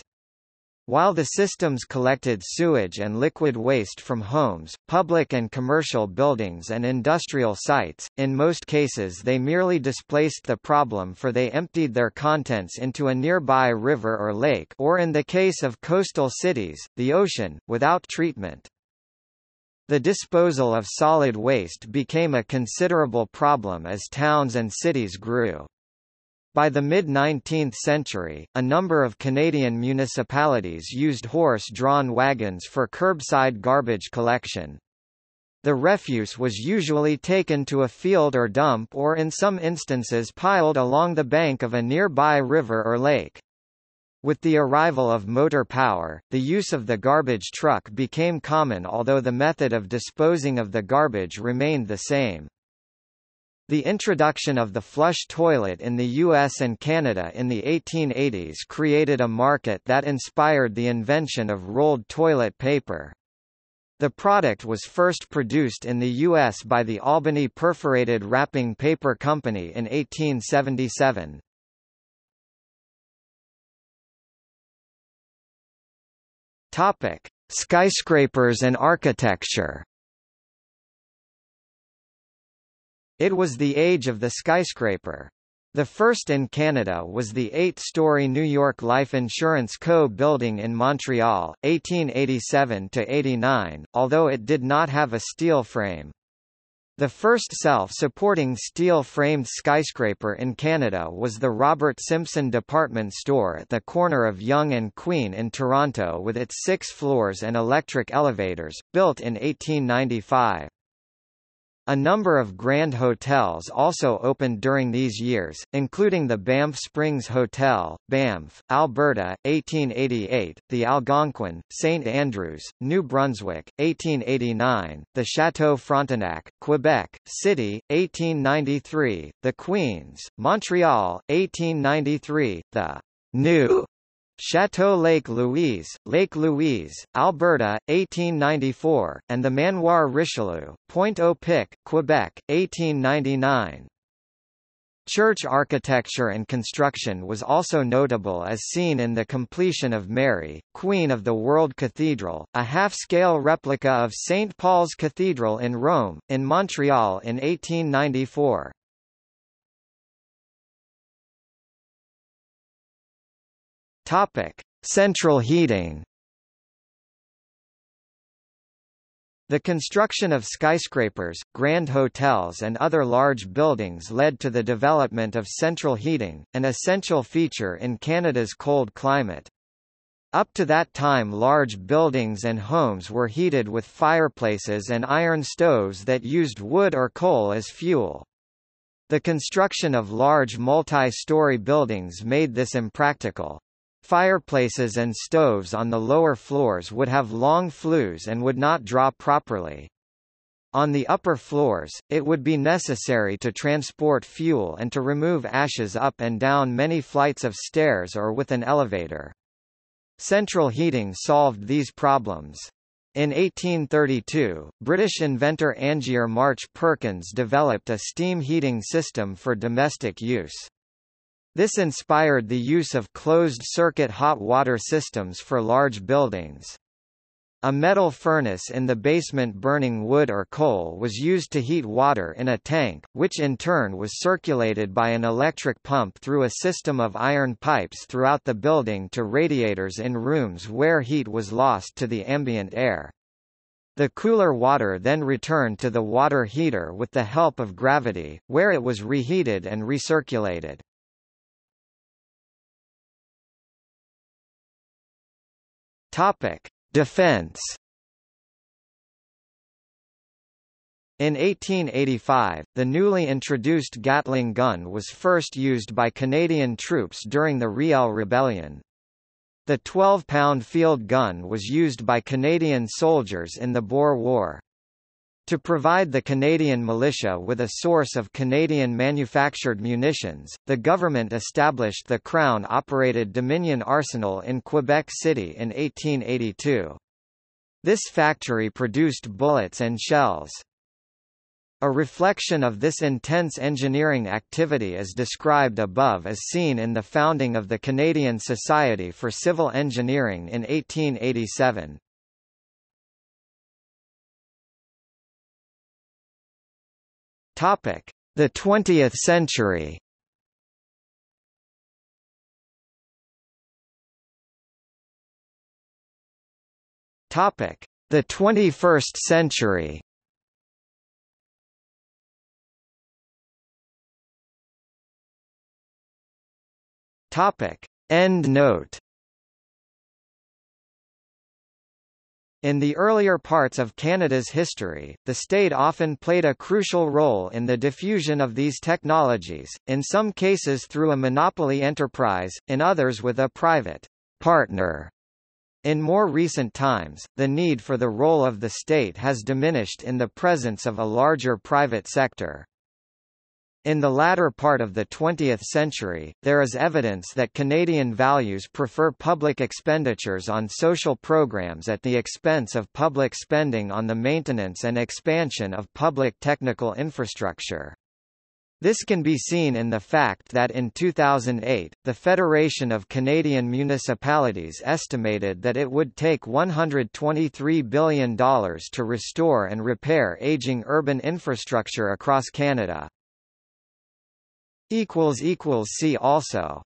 While the systems collected sewage and liquid waste from homes, public and commercial buildings and industrial sites, in most cases they merely displaced the problem for they emptied their contents into a nearby river or lake or in the case of coastal cities, the ocean, without treatment. The disposal of solid waste became a considerable problem as towns and cities grew. By the mid-19th century, a number of Canadian municipalities used horse-drawn wagons for curbside garbage collection. The refuse was usually taken to a field or dump or in some instances piled along the bank of a nearby river or lake. With the arrival of motor power, the use of the garbage truck became common although the method of disposing of the garbage remained the same. The introduction of the flush toilet in the US and Canada in the 1880s created a market that inspired the invention of rolled toilet paper. The product was first produced in the US by the Albany Perforated Wrapping Paper Company in 1877. Topic: Skyscrapers and architecture. It was the age of the skyscraper. The first in Canada was the 8-story New York Life Insurance Co. building in Montreal, 1887–89, although it did not have a steel frame. The first self-supporting steel-framed skyscraper in Canada was the Robert Simpson department store at the corner of Yonge and Queen in Toronto with its 6 floors and electric elevators, built in 1895. A number of grand hotels also opened during these years, including the Banff Springs Hotel, Banff, Alberta, 1888, the Algonquin, St. Andrews, New Brunswick, 1889, the Chateau Frontenac, Quebec City, 1893, the Queen's, Montreal, 1893, the New Chateau Lake Louise, Alberta, 1894, and the Manoir Richelieu, Pointe-au-Pic, Quebec, 1899. Church architecture and construction was also notable as seen in the completion of Mary, Queen of the World Cathedral, a half-scale replica of St. Paul's Cathedral in Rome, in Montreal in 1894. Central heating. The construction of skyscrapers, grand hotels and other large buildings led to the development of central heating, an essential feature in Canada's cold climate. Up to that time large buildings and homes were heated with fireplaces and iron stoves that used wood or coal as fuel. The construction of large multi-story buildings made this impractical. Fireplaces and stoves on the lower floors would have long flues and would not draw properly. On the upper floors, it would be necessary to transport fuel and to remove ashes up and down many flights of stairs or with an elevator. Central heating solved these problems. In 1832, British inventor Angier March Perkins developed a steam heating system for domestic use. This inspired the use of closed-circuit hot water systems for large buildings. A metal furnace in the basement burning wood or coal was used to heat water in a tank, which in turn was circulated by an electric pump through a system of iron pipes throughout the building to radiators in rooms where heat was lost to the ambient air. The cooler water then returned to the water heater with the help of gravity, where it was reheated and recirculated. Defense. In 1885, the newly introduced Gatling gun was first used by Canadian troops during the Riel Rebellion. The 12-pound field gun was used by Canadian soldiers in the Boer War. To provide the Canadian militia with a source of Canadian-manufactured munitions, the government established the Crown-operated Dominion Arsenal in Quebec City in 1882. This factory produced bullets and shells. A reflection of this intense engineering activity as described above is seen in the founding of the Canadian Society for Civil Engineering in 1887. Topic: The 20th century. Topic: The 21st century. Topic. End note. In the earlier parts of Canada's history, the state often played a crucial role in the diffusion of these technologies, in some cases through a monopoly enterprise, in others with a private partner. In more recent times, the need for the role of the state has diminished in the presence of a larger private sector. In the latter part of the 20th century, there is evidence that Canadian values prefer public expenditures on social programs at the expense of public spending on the maintenance and expansion of public technical infrastructure. This can be seen in the fact that in 2008, the Federation of Canadian Municipalities estimated that it would take $123 billion to restore and repair aging urban infrastructure across Canada. See also